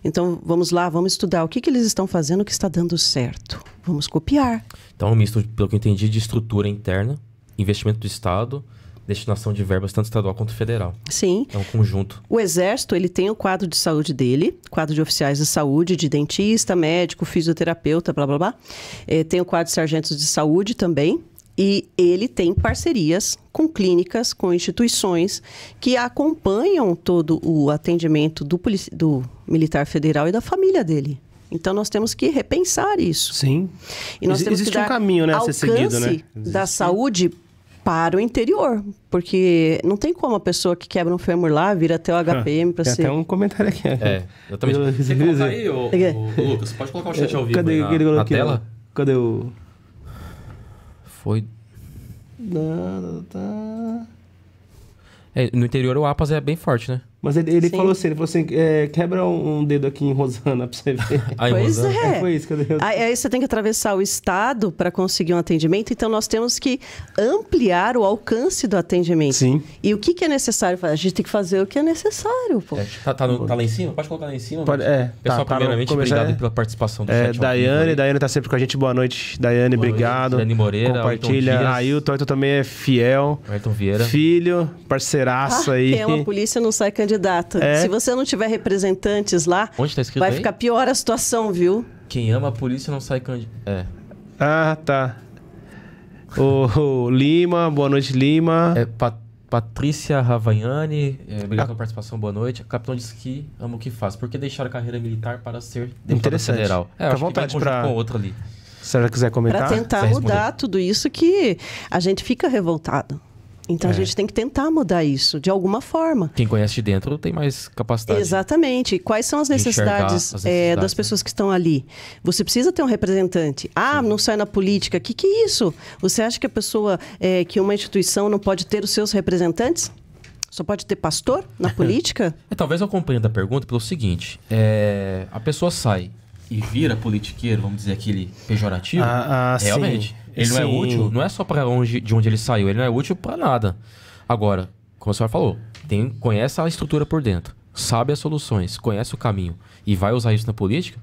Então, vamos lá, vamos estudar o que, que eles estão fazendo que está dando certo. Vamos copiar. Então, um misto, pelo que eu entendi, de estrutura interna, investimento do Estado, destinação de verbas tanto estadual quanto federal. Sim. É um conjunto. O Exército, ele tem o quadro de saúde dele, quadro de oficiais de saúde, de dentista, médico, fisioterapeuta, blá, blá, blá. É, tem o quadro de sargentos de saúde também. E ele tem parcerias com clínicas, com instituições que acompanham todo o atendimento do, do militar federal e da família dele. Então, nós temos que repensar isso. Sim. E nós Ex temos existe que dar um caminho, né, a ser seguido, né? Existe. Da saúde para o interior, porque não tem como a pessoa que quebra um fêmur lá vira até o H P M para ser... Tem até um comentário aqui. É, eu também... Você coloca aí, ô, ô, ô, Lucas, pode colocar o chat ao vivo Cadê, na, na aqui, tela? Cadê o... Foi... É, no interior o APAS é bem forte, né? Mas ele, ele falou assim, ele falou assim, é, quebra um dedo aqui em Rosana pra você ver. Ai, pois é. É, foi isso, cadê? Aí, aí você tem que atravessar o estado para conseguir um atendimento, então nós temos que ampliar o alcance do atendimento. Sim. E o que, que é necessário? A gente tem que fazer o que é necessário, pô. É, tá, tá, no, tá lá em cima? Pode colocar lá em cima? Pode, é. Pessoal, tá, primeiramente, tá no, obrigado é, pela participação do é, chat. Daiane, Daiane tá sempre com a gente. Boa noite, Daiane, boa obrigado. Daiane Moreira, compartilha. Ailton, Ailton também é fiel. Ailton Vieira. Filho, parceiraço ah, aí. É uma polícia, não sai candidato. É. Se você não tiver representantes lá, onde tá escrito vai aí? Ficar pior a situação, viu? Quem ama a polícia não sai candidato. É. Ah, tá. O, o Lima, boa noite, Lima. É, Pat Patrícia Ravagnani, é, obrigado ah. pela participação, boa noite. Capitão diz que ama o que faz. Por que deixar a carreira militar para ser deputado federal? É, tá acho vontade que pra... com outra ali. Se ela quiser comentar. Para tentar mudar tudo isso que a gente fica revoltado. Então, é. a gente tem que tentar mudar isso, de alguma forma. Quem conhece de dentro tem mais capacidade. Exatamente. Quais são as necessidades, as necessidades é, das pessoas né? que estão ali? Você precisa ter um representante. Ah, Sim. não sai na política. O que, que é isso? Você acha que a pessoa, é, que uma instituição não pode ter os seus representantes? Só pode ter pastor na política? É, talvez eu compreenda a pergunta pelo seguinte. É, a pessoa sai e vira politiqueiro, vamos dizer aquele pejorativo, ah, ah, realmente... Sim. Ele Sim. não é útil, não é só para onde, de onde ele saiu, ele não é útil para nada. Agora, como o senhor falou, tem, conhece a estrutura por dentro, sabe as soluções, conhece o caminho e vai usar isso na política?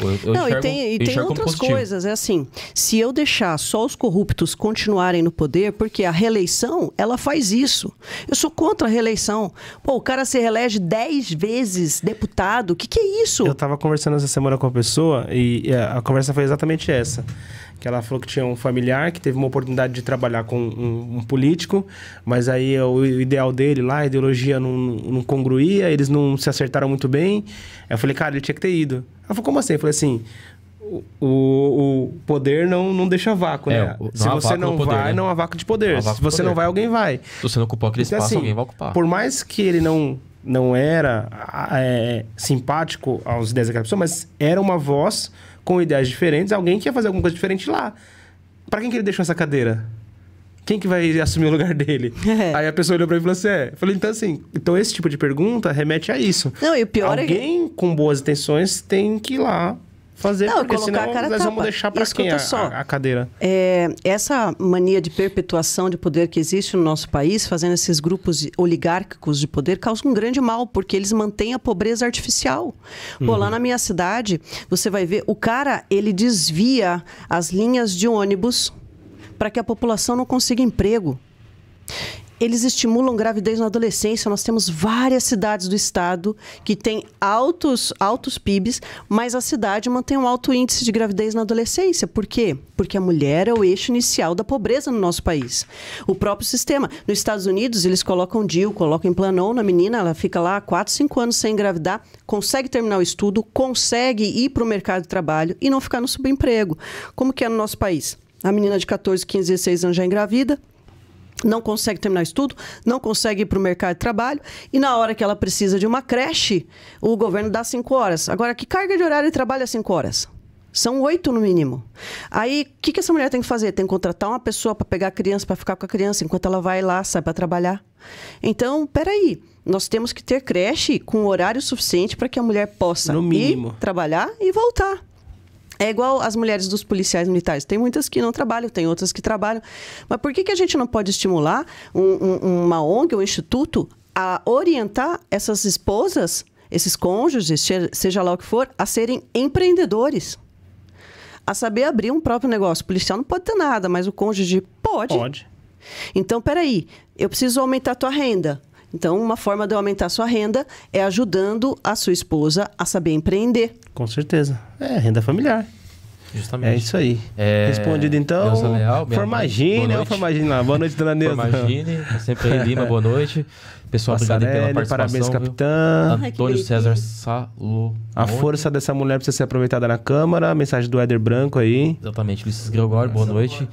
Eu, eu não, enxergo, e tem, e tem outras coisas, é assim, se eu deixar só os corruptos continuarem no poder, porque a reeleição, ela faz isso. Eu sou contra a reeleição. Pô, o cara se reelege dez vezes deputado, o que, que é isso? Eu tava conversando essa semana com uma pessoa e a conversa foi exatamente essa, que ela falou que tinha um familiar que teve uma oportunidade de trabalhar com um, um político, mas aí o ideal dele lá, a ideologia não, não congruía, eles não se acertaram muito bem. Aí eu falei, cara, ele tinha que ter ido. Ela falou, como assim? Eu falei assim, o, o poder não, não deixa vácuo, é, né? Se você não poder, vai, né? não há vácuo de poder. Não Se você poder. não vai, alguém vai. Se você não ocupar aquele então, espaço, assim, alguém vai ocupar. Por mais que ele não, não era é, simpático aos ideias daquela pessoa, mas era uma voz... com ideias diferentes, alguém que ia fazer alguma coisa diferente lá. Pra quem que ele deixou essa cadeira? Quem que vai assumir o lugar dele? É. Aí a pessoa olhou pra mim e falou assim, é. Eu falei, então assim, então esse tipo de pergunta remete a isso. Não, e o pior alguém é... Alguém com boas intenções tem que ir lá fazer, não, porque senão a cara nós vamos deixar para quem a, a cadeira. É, essa mania de perpetuação de poder que existe no nosso país, fazendo esses grupos oligárquicos de poder, causa um grande mal, porque eles mantêm a pobreza artificial. Pô, uhum. Lá na minha cidade, você vai ver, o cara, ele desvia as linhas de ônibus para que a população não consiga emprego. Eles estimulam gravidez na adolescência. Nós temos várias cidades do estado que têm altos, altos P I Bs, mas a cidade mantém um alto índice de gravidez na adolescência. Por quê? Porque a mulher é o eixo inicial da pobreza no nosso país. O próprio sistema. Nos Estados Unidos, eles colocam D I U, colocam Implanon na menina, ela fica lá quatro, cinco anos sem engravidar, consegue terminar o estudo, consegue ir para o mercado de trabalho e não ficar no subemprego. Como que é no nosso país? A menina de quatorze, quinze, dezesseis anos já engravida, não consegue terminar o estudo, não consegue ir para o mercado de trabalho e na hora que ela precisa de uma creche, o governo dá cinco horas. Agora, que carga de horário ele trabalha cinco horas? São oito no mínimo. Aí, o que, que essa mulher tem que fazer? Tem que contratar uma pessoa para pegar a criança, para ficar com a criança, enquanto ela vai lá, sai para trabalhar. Então, peraí, nós temos que ter creche com horário suficiente para que a mulher possa ir trabalhar e voltar. É igual as mulheres dos policiais militares. Tem muitas que não trabalham, tem outras que trabalham. Mas por que, que a gente não pode estimular um, um, uma O N G, um instituto, a orientar essas esposas, esses cônjuges, seja lá o que for, a serem empreendedores? A saber abrir um próprio negócio. O policial não pode ter nada, mas o cônjuge pode. Pode. Então, peraí, eu preciso aumentar a tua renda. Então, uma forma de eu aumentar a sua renda é ajudando a sua esposa a saber empreender. Com certeza. É, renda familiar. Justamente. É isso aí. É... Respondido, então. Neuza Leal, Formagine, ó, Formagine lá. Boa noite, dona Neuza. Formagine, sempre aí, Lima, boa noite. Pessoal, obrigado pela participação. Parabéns, capitã. Ai, Antônio César Salomão. A força dessa mulher precisa ser aproveitada na Câmara. Mensagem do Éder Branco aí. Exatamente. Luiz Gregório, boa noite.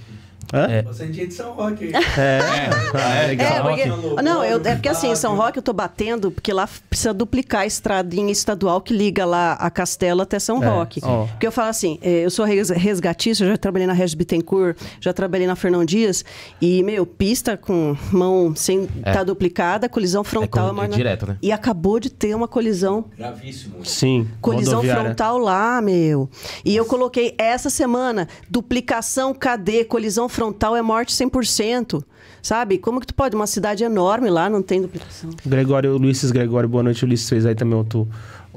Hã? É. Você é dia de São Roque. É, é, é, é porque, não, eu, é porque assim, em São Roque eu tô batendo, porque lá precisa duplicar a estradinha estadual que liga lá a Castelo até São é. Roque. Oh. Porque eu falo assim, eu sou resgatista, eu já trabalhei na Regis Bittencourt, já trabalhei na Fernão Dias, e, meu, pista com mão sem estar é. tá duplicada, colisão frontal... É, com, é direto, né? E acabou de ter uma colisão... Gravíssimo. Sim. Colisão rodoviária. Frontal lá, meu. E eu coloquei essa semana, duplicação, cadê? Colisão frontal. Frontal é morte cem por cento, sabe? Como que tu pode? Uma cidade enorme lá, não tem duplicação. Gregório, Ulisses Gregório, boa noite. Ulisses fez aí também outro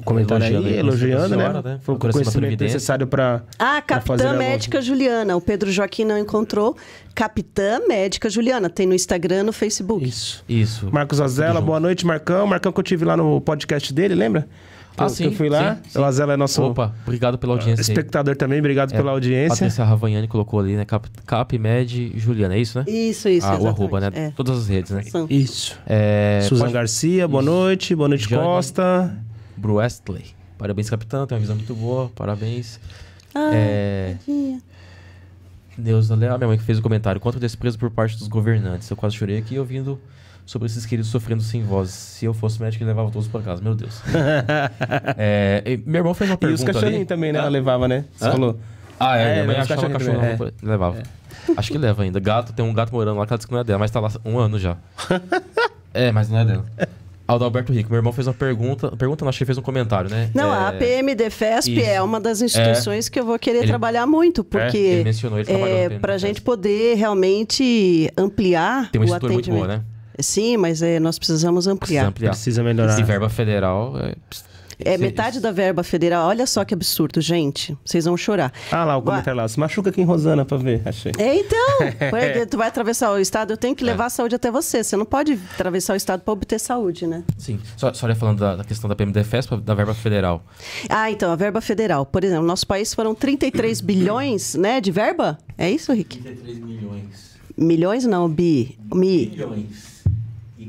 comentário elogiando, aí, elogiando, né? Senhora, né? Foi o conhecimento necessário para Ah, Capitã Médica Juliana. O Pedro Joaquim não encontrou. Capitã Médica Juliana. Tem no Instagram, no Facebook. Isso. Isso. Marcos Azela, boa noite, Marcão. Marcão que eu tive lá no podcast dele, lembra? Que ah, eu, sim, que eu fui lá, sim, sim. O Azela é nosso... Opa, obrigado pela audiência. Espectador aí. Também, obrigado é, pela audiência. Patrícia Ravagnani colocou ali, né? Cap, Cap Med Juliana, é isso, né? Isso, isso, ah, o arroba, né? É. Todas as redes, né? São. Isso. É, Suzana pode... Garcia, boa isso. noite. Boa noite, Jane Costa. Bruestley. Parabéns, capitão. Tem uma visão muito boa. Parabéns. Ah, é... Deus da Leal, minha mãe que fez o comentário. Quanto desprezo por parte dos governantes. Eu quase chorei aqui ouvindo... Sobre esses queridos sofrendo sem voz. Se eu fosse médico, eu levava todos para casa. Meu Deus. é, meu irmão fez uma pergunta. E os cachorrinhos também, né? Ah. Ela levava, né? Você ah. falou. Ah, é. é minha mãe achava o cachorro. É. Levava. É. Acho que leva ainda. Gato, tem um gato morando lá que ela disse que não é dela, mas tá lá um ano já. é, mas não é dela. Adalberto Rico, meu irmão fez uma pergunta. Pergunta, não, achei que fez um comentário, né? Não, é... a A P M D F E S P isso. é uma das instituições é... que eu vou querer ele... trabalhar muito, porque. É, ele mencionou, ele é, pra gente poder realmente ampliar. Tem uma estrutura muito boa, né? Sim, mas é, nós precisamos ampliar. Precisa ampliar. Precisa melhorar. Esse verba federal... É, é metade isso. da verba federal. Olha só que absurdo, gente. Vocês vão chorar. Ah lá, o comentário lá. Se machuca aqui em Rosana pra ver, achei. É, então. Porque tu vai atravessar o estado, eu tenho que levar é. a saúde até você. Você não pode atravessar o estado pra obter saúde, né? Sim. Só, só falando da, da questão da P M D F E S P, da verba federal. Ah, então, a verba federal. Por exemplo, no nosso país foram trinta e três bilhões, né, de verba? É isso, Rick? trinta e três milhões. Milhões não, bi. Mi. Bilhões.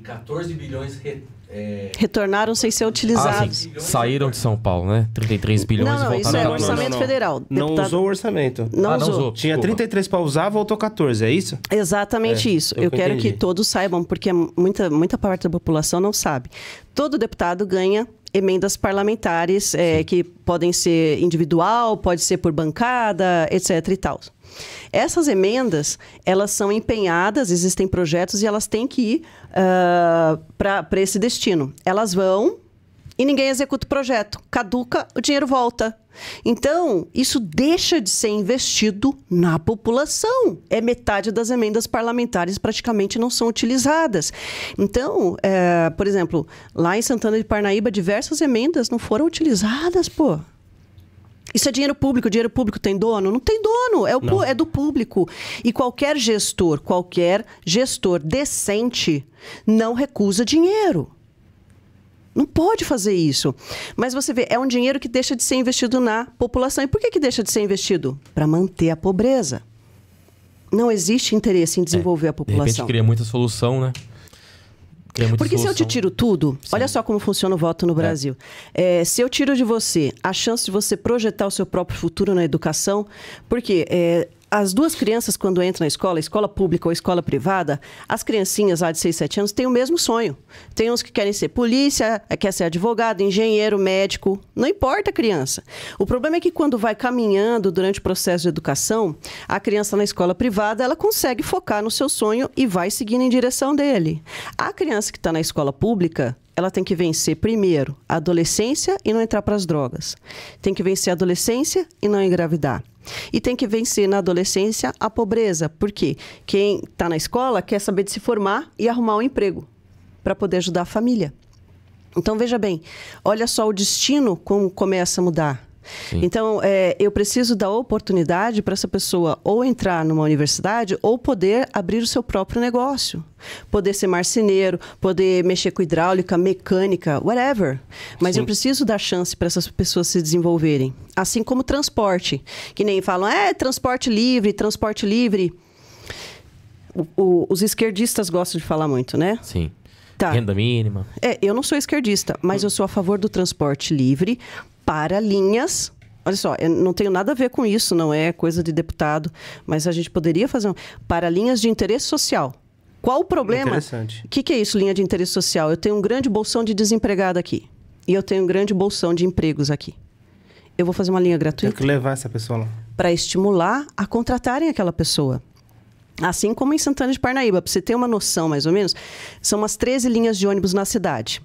quatorze bilhões re, é... retornaram sem ser utilizados. Ah, saíram de São Paulo, né? trinta e três bilhões não, e voltaram. Não, isso é o orçamento não, não, federal. Não, deputado... não usou o orçamento. Não, ah, não usou. usou. Tinha trinta e três para usar, voltou quatorze, é isso? Exatamente é, isso. Eu, eu quero entendi. que todos saibam, porque muita, muita parte da população não sabe. Todo deputado ganha emendas parlamentares é, que podem ser individual, pode ser por bancada, etcétera e tal. Essas emendas, elas são empenhadas, existem projetos e elas têm que ir uh, para esse destino. Elas vão e ninguém executa o projeto. Caduca, o dinheiro volta. Então, isso deixa de ser investido na população. É metade das emendas parlamentares praticamente não são utilizadas. Então, é, por exemplo, lá em Santana de Parnaíba, diversas emendas não foram utilizadas, pô. Isso é dinheiro público. Dinheiro público tem dono? Não tem dono, é, o, é do público. E qualquer gestor, qualquer gestor decente não recusa dinheiro. Não pode fazer isso. Mas você vê, é um dinheiro que deixa de ser investido na população. E por que que deixa de ser investido? Para manter a pobreza. Não existe interesse em desenvolver é, a população. De repente cria muita solução, né? Cria muita Porque solução. Se eu te tiro tudo, sim, olha só como funciona o voto no Brasil. É. É, se eu tiro de você a chance de você projetar o seu próprio futuro na educação, porque... É, as duas crianças, quando entram na escola, escola pública ou escola privada, as criancinhas lá de seis, sete anos têm o mesmo sonho. Tem uns que querem ser polícia, quer ser advogado, engenheiro, médico. Não importa a criança. O problema é que quando vai caminhando durante o processo de educação, a criança na escola privada, ela consegue focar no seu sonho e vai seguindo em direção dele. A criança que está na escola pública... ela tem que vencer primeiro a adolescência e não entrar para as drogas. Tem que vencer a adolescência e não engravidar. E tem que vencer na adolescência a pobreza. Por quê? Quem está na escola quer saber de se formar e arrumar um emprego para poder ajudar a família. Então, veja bem, olha só o destino como começa a mudar. Sim. Então, é, eu preciso dar oportunidade para essa pessoa ou entrar numa universidade ou poder abrir o seu próprio negócio. Poder ser marceneiro, poder mexer com hidráulica, mecânica, whatever. Mas sim, eu preciso dar chance para essas pessoas se desenvolverem. Assim como transporte, que nem falam, é, transporte livre, transporte livre. O, o, os esquerdistas gostam de falar muito, né? Sim. Tá. Renda mínima. É, eu não sou esquerdista, mas eu sou a favor do transporte livre... para linhas, olha só, eu não tenho nada a ver com isso, não é coisa de deputado, mas a gente poderia fazer um, para linhas de interesse social. Qual o problema? Interessante. O que, que é isso, linha de interesse social? Eu tenho um grande bolsão de desempregado aqui e eu tenho um grande bolsão de empregos aqui. Eu vou fazer uma linha gratuita. Tem que levar essa pessoa lá. Para estimular a contratarem aquela pessoa. Assim como em Santana de Parnaíba, para você ter uma noção mais ou menos, são umas treze linhas de ônibus na cidade.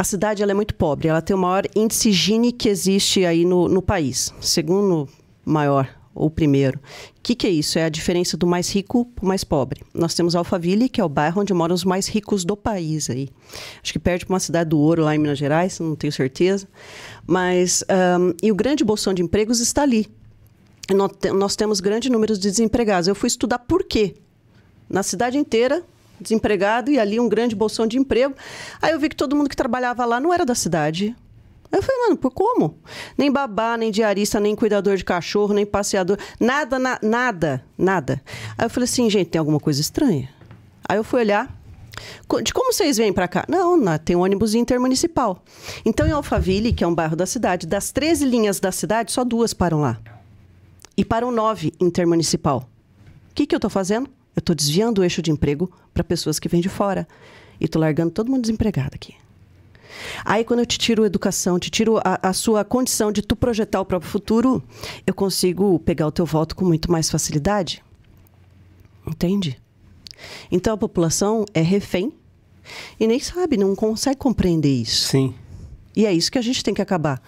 A cidade ela é muito pobre, ela tem o maior índice Gini que existe aí no, no país. Segundo maior, ou primeiro. O que, que é isso? É a diferença do mais rico para o mais pobre. Nós temos Alphaville, que é o bairro onde moram os mais ricos do país aí. Acho que perde para uma cidade do ouro lá em Minas Gerais, não tenho certeza. Mas, um, e o grande bolsão de empregos está ali. Nós, nós temos grande número de desempregados. Eu fui estudar por quê? Na cidade inteira... desempregado e ali um grande bolsão de emprego. Aí eu vi que todo mundo que trabalhava lá não era da cidade. Aí eu falei, mano, por como? Nem babá, nem diarista, nem cuidador de cachorro, nem passeador, nada, na, nada, nada. Aí eu falei assim, gente, tem alguma coisa estranha? Aí eu fui olhar, de como vocês vêm pra cá? Não, não, tem um ônibus intermunicipal. Então em Alphaville, que é um bairro da cidade, das treze linhas da cidade, só duas param lá. E param nove intermunicipal. O que que eu tô fazendo? Eu estou desviando o eixo de emprego para pessoas que vêm de fora. E estou largando todo mundo desempregado aqui. Aí, quando eu te tiro a educação, te tiro a, a sua condição de tu projetar o próprio futuro, eu consigo pegar o teu voto com muito mais facilidade. Entende? Então, a população é refém e nem sabe, não consegue compreender isso. Sim. E é isso que a gente tem que acabar.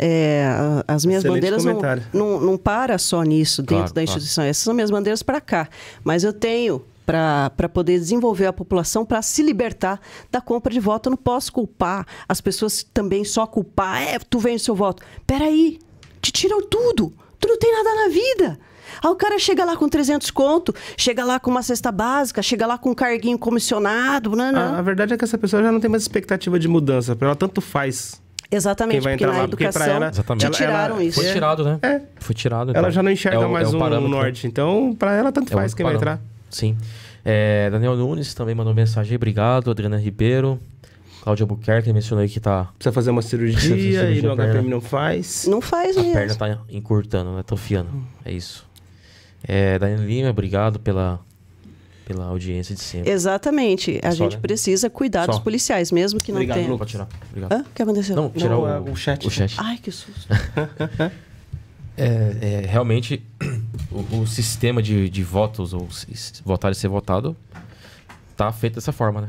É, as minhas excelente bandeiras não, não, não para só nisso dentro claro, da instituição. Claro. Essas são minhas bandeiras para cá. Mas eu tenho para poder desenvolver a população para se libertar da compra de voto. Eu não posso culpar as pessoas também só culpar. É, tu vende seu voto. Peraí, te tiram tudo. Tu não tem nada na vida. Aí o cara chega lá com trezentos conto, chega lá com uma cesta básica, chega lá com um carguinho comissionado. Não, não. A, a verdade é que essa pessoa já não tem mais expectativa de mudança. Ela tanto faz... Exatamente, porque na lá, educação porque ela, exatamente. Te tiraram ela, isso. Foi tirado, né? É. Foi tirado. Então. Ela já não enxerga é o, mais é um, um norte. Então, pra ela, tanto é faz quem parâmetro. Vai entrar. Sim. É, Daniel Nunes também mandou mensagem. Obrigado, Adriana Ribeiro. Cláudia Buquerque mencionou aí que tá... Precisa fazer uma cirurgia, cirurgia e no H P M não faz. Não faz mesmo. A perna tá encurtando, né? Tofiando. Hum. É isso. É, Daniel Lima, obrigado pela... pela audiência de sempre. Exatamente. A só, gente né? precisa cuidar só. Dos policiais, mesmo que não obrigado, tenha... Lu, pode tirar. Obrigado. Hã? O que aconteceu? Não, tirar não, o, o, o, chat. o chat. Ai, que susto. é, é, realmente, o, o sistema de, de votos, ou votar e ser votado, tá feito dessa forma, né?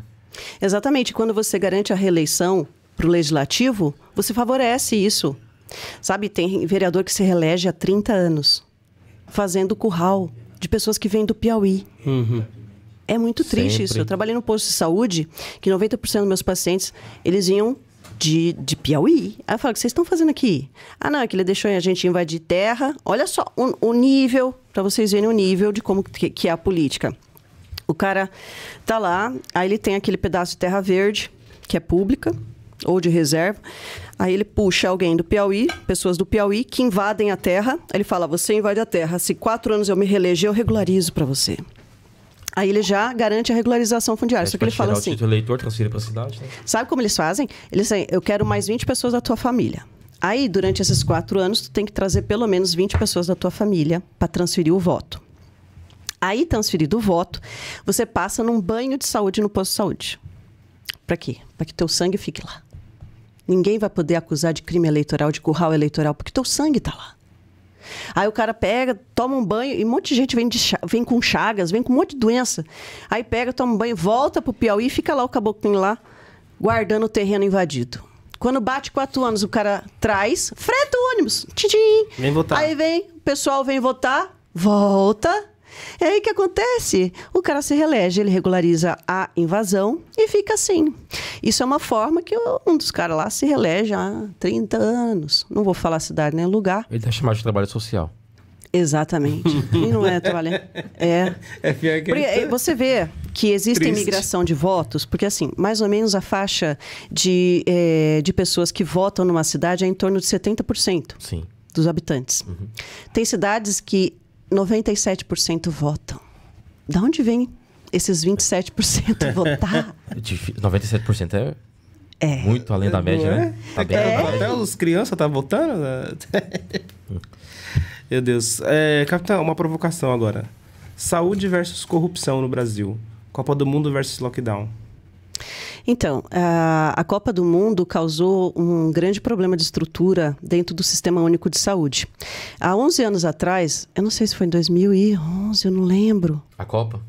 Exatamente. Quando você garante a reeleição para o legislativo, você favorece isso. Sabe, tem vereador que se reelege há trinta anos, fazendo curral de pessoas que vêm do Piauí. Uhum. É muito triste Sempre. Isso. Eu trabalhei no posto de saúde, que noventa por cento dos meus pacientes, eles vinham de, de Piauí. Aí eu falo, o que vocês estão fazendo aqui? Ah, não, é que ele deixou a gente invadir terra. Olha só o, o nível, para vocês verem o nível de como que, que é a política. O cara tá lá, aí ele tem aquele pedaço de terra verde, que é pública, ou de reserva. Aí ele puxa alguém do Piauí, pessoas do Piauí, que invadem a terra. Aí ele fala, você invade a terra. Se quatro anos eu me reeleger, eu regularizo para você. Aí ele já garante a regularização fundiária. Mas só que ele fala assim... o título eleitor, transferir para a cidade, né? Sabe como eles fazem? Eles dizem, eu quero mais vinte pessoas da tua família. Aí, durante esses quatro anos, tu tem que trazer pelo menos vinte pessoas da tua família para transferir o voto. Aí, transferido o voto, você passa num banho de saúde no posto de saúde. Para quê? Para que teu sangue fique lá. Ninguém vai poder acusar de crime eleitoral, de curral eleitoral, porque teu sangue tá lá. Aí o cara pega, toma um banho, e um monte de gente vem, de, vem com chagas, vem com um monte de doença. Aí pega, toma um banho, volta pro Piauí e fica lá o caboclinho lá, guardando o terreno invadido. Quando bate quatro anos, o cara traz, freta o ônibus, tchim, vem votar. Aí vem, o pessoal vem votar, volta. É aí que acontece, o cara se reelege, ele regulariza a invasão e fica assim. Isso é uma forma que um dos caras lá se reelege há trinta anos. Não vou falar cidade nem lugar. Ele tá chamado de trabalho social. Exatamente. E não é trabalho... É. É pior que porque, você vê que existe Triste. Imigração de votos, porque assim, mais ou menos a faixa de, é, de pessoas que votam numa cidade é em torno de setenta por cento Sim. dos habitantes. Uhum. Tem cidades que noventa e sete por cento votam. Da onde vem esses vinte e sete por cento votar? noventa e sete por cento é, é muito além da média, é. Né? Tá bem é. Até é. Os crianças estão tá votando? Meu Deus. É, capitão, uma provocação agora. Saúde versus corrupção no Brasil. Copa do Mundo versus lockdown. Então, a Copa do Mundo causou um grande problema de estrutura dentro do Sistema Único de Saúde. Há onze anos atrás, eu não sei se foi em dois mil e onze, eu não lembro. A Copa?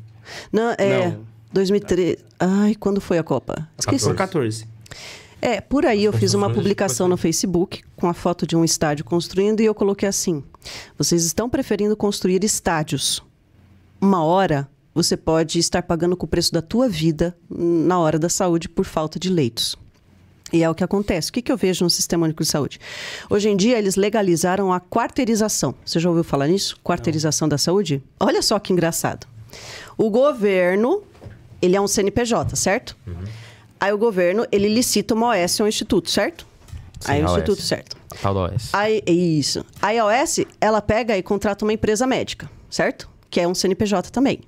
Não, é... Não. dois mil e treze. Ai, quando foi a Copa? Esqueci. dois mil e quatorze. É, por aí eu fiz uma publicação no Facebook com a foto de um estádio construindo e eu coloquei assim, vocês estão preferindo construir estádios. Uma hora... você pode estar pagando com o preço da tua vida na hora da saúde por falta de leitos. E é o que acontece. O que, que eu vejo no Sistema Único de Saúde? Hoje em dia, eles legalizaram a quarteirização. Você já ouviu falar nisso? Quarteirização Não. da saúde? Olha só que engraçado. O governo, ele é um C N P J, certo? Uhum. Aí o governo, ele licita uma O S ou um instituto, certo? Sim, aí o instituto, certo. A tal da O S. Aí, isso. Aí a O S, ela pega e contrata uma empresa médica, certo? Que é um C N P J também.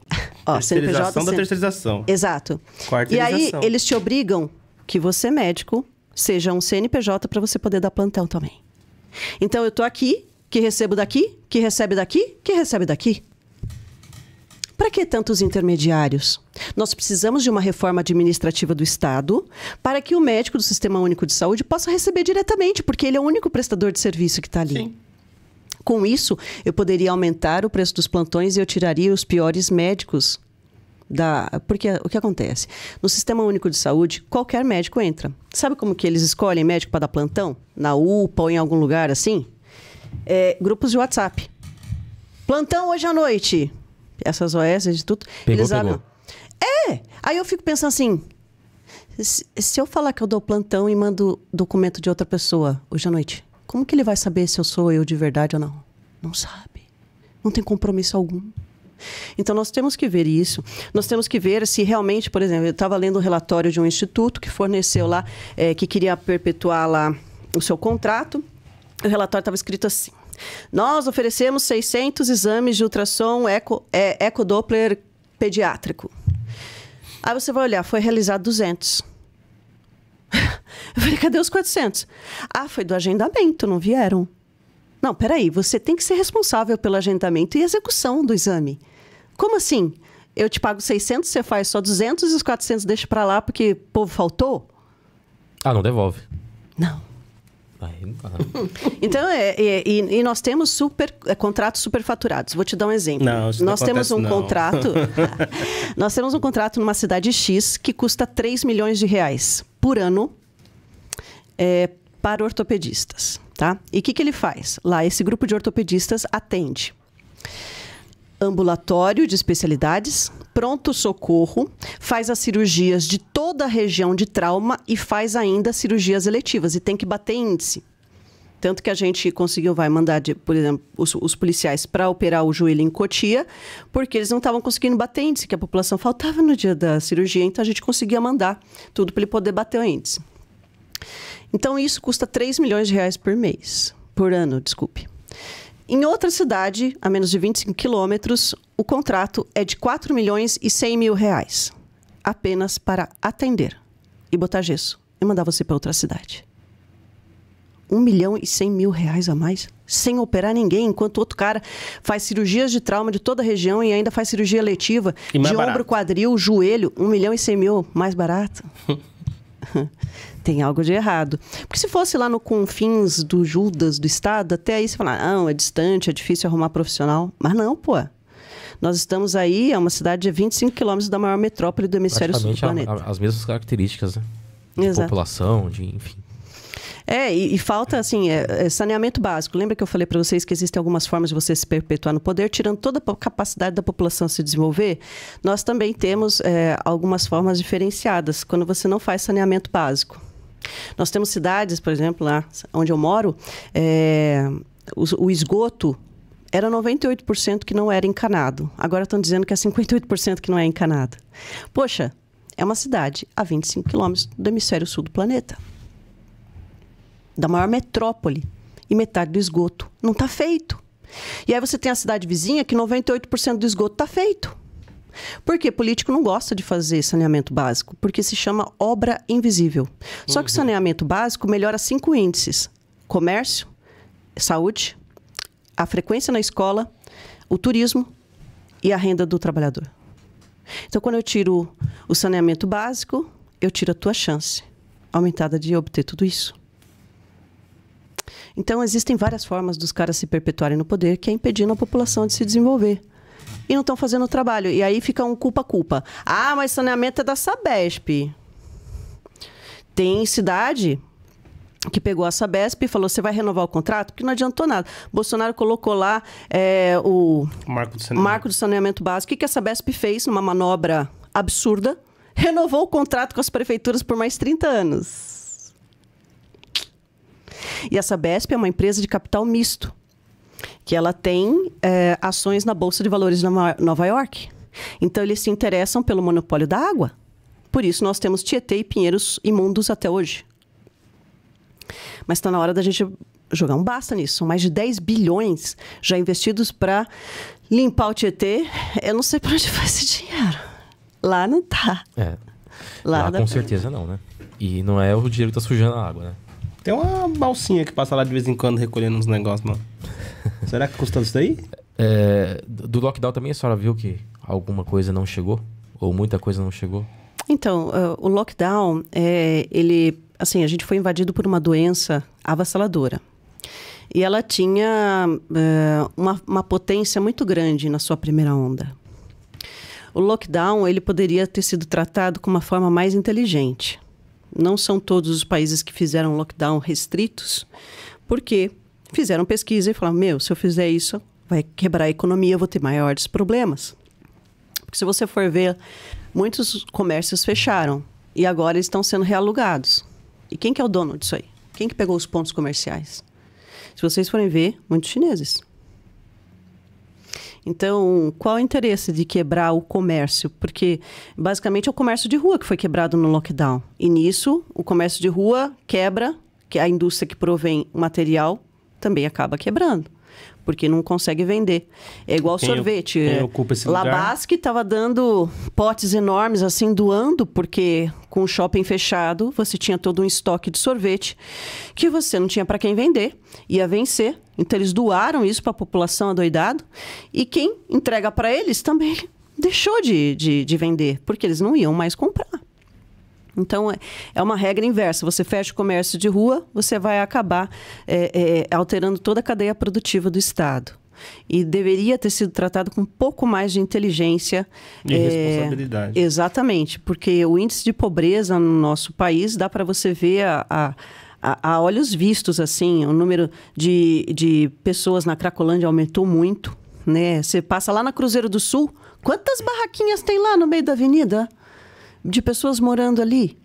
Ó, terceirização C N P J, da C N... terceirização. Exato. E aí, eles te obrigam que você, médico, seja um C N P J para você poder dar plantão também. Então, eu tô aqui, que recebo daqui, que recebe daqui, que recebe daqui. Para que tantos intermediários? Nós precisamos de uma reforma administrativa do Estado para que o médico do Sistema Único de Saúde possa receber diretamente, porque ele é o único prestador de serviço que está ali. Sim. Com isso, eu poderia aumentar o preço dos plantões e eu tiraria os piores médicos. Da... Porque o que acontece? No Sistema Único de Saúde, qualquer médico entra. Sabe como que eles escolhem médico para dar plantão? Na U P A ou em algum lugar assim? É, grupos de WhatsApp. Plantão hoje à noite. Essas O S de tudo. Pegou, eles abram. É! Aí eu fico pensando assim... Se eu falar que eu dou plantão e mando documento de outra pessoa hoje à noite... Como que ele vai saber se eu sou eu de verdade ou não? Não sabe. Não tem compromisso algum. Então, nós temos que ver isso. Nós temos que ver se realmente, por exemplo, eu estava lendo um relatório de um instituto que forneceu lá, é, que queria perpetuar lá o seu contrato. O relatório estava escrito assim. Nós oferecemos seiscentos exames de ultrassom eco, é, ecodoppler pediátrico. Aí você vai olhar, foi realizado duzentos. Eu falei, cadê os quatrocentos? Ah, foi do agendamento, não vieram. Não, peraí, você tem que ser responsável pelo agendamento e execução do exame. Como assim? Eu te pago seiscentos, você faz só duzentos e os quatrocentos deixa pra lá porque o povo faltou? Ah, não devolve. Não. Aí não dá. Então, é, é, e, e nós temos super, é, contratos superfaturados. Vou te dar um exemplo. Não, isso nós não temos acontece, um não. contrato. Nós temos um contrato numa cidade X que custa três milhões de reais por ano. é, para ortopedistas, tá? E o que, que ele faz? Lá, esse grupo de ortopedistas atende ambulatório de especialidades, pronto-socorro, faz as cirurgias de toda a região de trauma e faz ainda cirurgias eletivas, e tem que bater índice. Tanto que a gente conseguiu, vai mandar, de, por exemplo, os, os policiais para operar o joelho em Cotia, porque eles não estavam conseguindo bater índice, que a população faltava no dia da cirurgia, então a gente conseguia mandar tudo para ele poder bater o índice. Então, isso custa três milhões de reais por mês, por ano, desculpe. Em outra cidade, a menos de vinte e cinco quilômetros, o contrato é de quatro milhões e cem mil reais, apenas para atender e botar gesso e mandar você para outra cidade. um milhão e cem mil reais a mais, sem operar ninguém, enquanto outro cara faz cirurgias de trauma de toda a região e ainda faz cirurgia letiva, de barato. Ombro, quadril, joelho, um milhão e cem mil, mais barato. Tem algo de errado. Porque se fosse lá no confins do Judas, do Estado, até aí você fala, não, é distante, é difícil arrumar profissional. Mas não, pô. Nós estamos aí, é uma cidade de vinte e cinco quilômetros da maior metrópole do hemisfério sul do planeta. A, a, as mesmas características, né? De Exato. População, de enfim... É, e, e falta, assim, é, é saneamento básico. Lembra que eu falei para vocês que existem algumas formas de você se perpetuar no poder, tirando toda a capacidade da população se desenvolver? Nós também temos é, algumas formas diferenciadas, quando você não faz saneamento básico. Nós temos cidades, por exemplo, lá onde eu moro, é, o, o esgoto era noventa e oito por cento que não era encanado. Agora estão dizendo que é cinquenta e oito por cento que não é encanado. Poxa, é uma cidade a vinte e cinco quilômetros do hemisfério sul do planeta. Da maior metrópole, e metade do esgoto não está feito. E aí você tem a cidade vizinha que noventa e oito por cento do esgoto está feito. Por quê? Político não gosta de fazer saneamento básico, porque se chama obra invisível. Só uhum. que o saneamento básico melhora cinco índices. Comércio, saúde, a frequência na escola, o turismo e a renda do trabalhador. Então, quando eu tiro o saneamento básico, eu tiro a tua chance aumentada de obter tudo isso. Então, existem várias formas dos caras se perpetuarem no poder, que é impedindo a população de se desenvolver. E não estão fazendo o trabalho. E aí fica um culpa-culpa. Ah, mas saneamento é da Sabesp. Tem cidade que pegou a Sabesp e falou, você vai renovar o contrato? Porque não adiantou nada. Bolsonaro colocou lá é, o marco do, marco do saneamento básico. O que a Sabesp fez numa manobra absurda? Renovou o contrato com as prefeituras por mais trinta anos. E a Sabesp é uma empresa de capital misto, que ela tem é, ações na Bolsa de Valores de Nova York. Então, eles se interessam pelo monopólio da água. Por isso, nós temos Tietê e Pinheiros imundos até hoje. Mas está na hora da gente jogar um basta nisso. São mais de dez bilhões já investidos para limpar o Tietê. Eu não sei para onde vai esse dinheiro. Lá não tá. É. Lá, Lá com certeza não, né? E não é o dinheiro que está sujando a água, né? Tem uma balsinha que passa lá de vez em quando recolhendo uns negócios, mano. Será que custa isso daí? É, do lockdown também a senhora viu que alguma coisa não chegou? Ou muita coisa não chegou? Então, uh, o lockdown, é, ele, assim, a gente foi invadido por uma doença avassaladora. E ela tinha uh, uma, uma potência muito grande na sua primeira onda. O lockdown, ele poderia ter sido tratado com uma forma mais inteligente. Não são todos os países que fizeram lockdown restritos, porque fizeram pesquisa e falaram, meu, se eu fizer isso, vai quebrar a economia, eu vou ter maiores problemas. Porque se você for ver, muitos comércios fecharam e agora eles estão sendo realugados. E quem que é o dono disso aí? Quem que pegou os pontos comerciais? Se vocês forem ver, muitos chineses. Então, qual é o interesse de quebrar o comércio? Porque, basicamente, é o comércio de rua que foi quebrado no lockdown. E nisso, o comércio de rua quebra, que a indústria que provém o material também acaba quebrando, porque não consegue vender. É igual quem sorvete. Eu, quem ocupa esse lugar? Labasque estava dando potes enormes, assim, doando, porque com o shopping fechado, você tinha todo um estoque de sorvete que você não tinha para quem vender, ia vencer. Então, eles doaram isso para a população adoidado. E quem entrega para eles também deixou de, de, de vender, porque eles não iam mais comprar. Então, é uma regra inversa. Você fecha o comércio de rua, você vai acabar é, é, alterando toda a cadeia produtiva do Estado. E deveria ter sido tratado com um pouco mais de inteligência. E é, responsabilidade. Exatamente, porque o índice de pobreza no nosso país, dá para você ver a... a a, a olhos vistos, assim, o número de, de pessoas na Cracolândia aumentou muito, né? Você passa lá na Cruzeiro do Sul, quantas barraquinhas tem lá no meio da avenida de pessoas morando ali?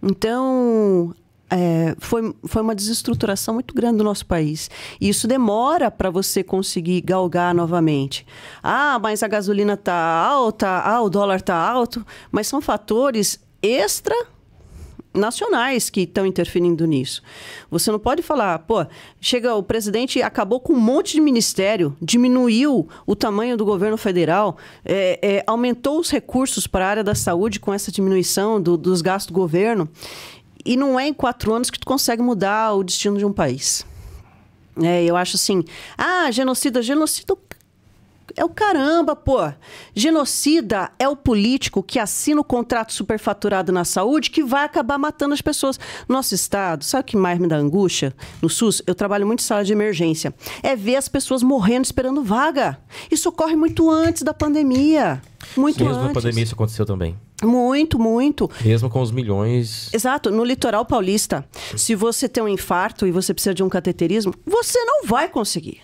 Então, é, foi, foi uma desestruturação muito grande do nosso país. E isso demora para você conseguir galgar novamente. Ah, mas a gasolina está alta, ah, o dólar está alto, mas são fatores extra-nacionais que estão interferindo nisso. Você não pode falar, pô, chega o presidente e acabou com um monte de ministério, diminuiu o tamanho do governo federal, é, é, aumentou os recursos para a área da saúde com essa diminuição do, dos gastos do governo. E não é em quatro anos que tu consegue mudar o destino de um país. É, eu acho assim, ah, genocida, genocida é o caramba, pô. Genocida é o político que assina o contrato superfaturado na saúde que vai acabar matando as pessoas. Nosso estado, sabe o que mais me dá angústia? No SUS, eu trabalho muito em sala de emergência. É ver as pessoas morrendo esperando vaga. Isso ocorre muito antes da pandemia. Muito antes. Mesmo na pandemia isso aconteceu também. Muito, muito. Mesmo com os milhões... Exato. No litoral paulista, se você tem um infarto e você precisa de um cateterismo, você não vai conseguir.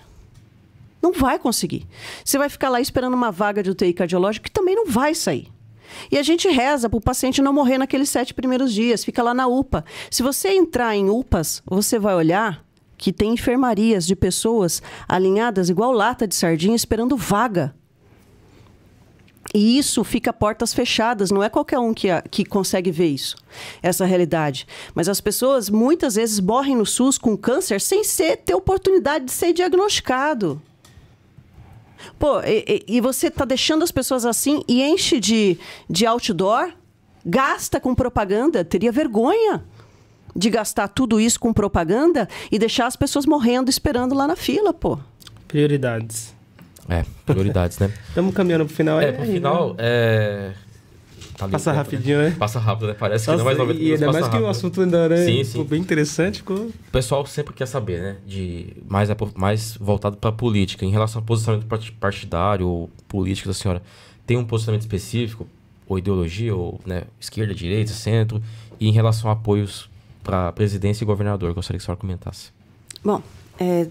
Não vai conseguir. Você vai ficar lá esperando uma vaga de U T I cardiológica que também não vai sair. E a gente reza para o paciente não morrer naqueles sete primeiros dias, fica lá na UPA. Se você entrar em UPAs, você vai olhar que tem enfermarias de pessoas alinhadas igual lata de sardinha esperando vaga. E isso fica portas fechadas, não é qualquer um que, a, que consegue ver isso, essa realidade. Mas as pessoas muitas vezes morrem no SUS com câncer sem ser, ter oportunidade de ser diagnosticado. Pô, e, e você tá deixando as pessoas assim e enche de, de outdoor, gasta com propaganda, teria vergonha de gastar tudo isso com propaganda e deixar as pessoas morrendo esperando lá na fila, pô. Prioridades. É, prioridades, né? Estamos caminhando pro final. É, é pro final, né? é... Tá passa tempo, rapidinho, né? né? Passa rápido, né? Parece Nossa, que não mais noventa minutos. E ainda mais rápido. Que o assunto ainda era, sim, sim. Ficou bem interessante. Ficou... O pessoal sempre quer saber, né? De mais, mais voltado para política. Em relação ao posicionamento partidário ou político da senhora, tem um posicionamento específico, ou ideologia, ou né, esquerda, direita, centro, e em relação a apoios para presidência e governador? Eu gostaria que a senhora comentasse. Bom, é...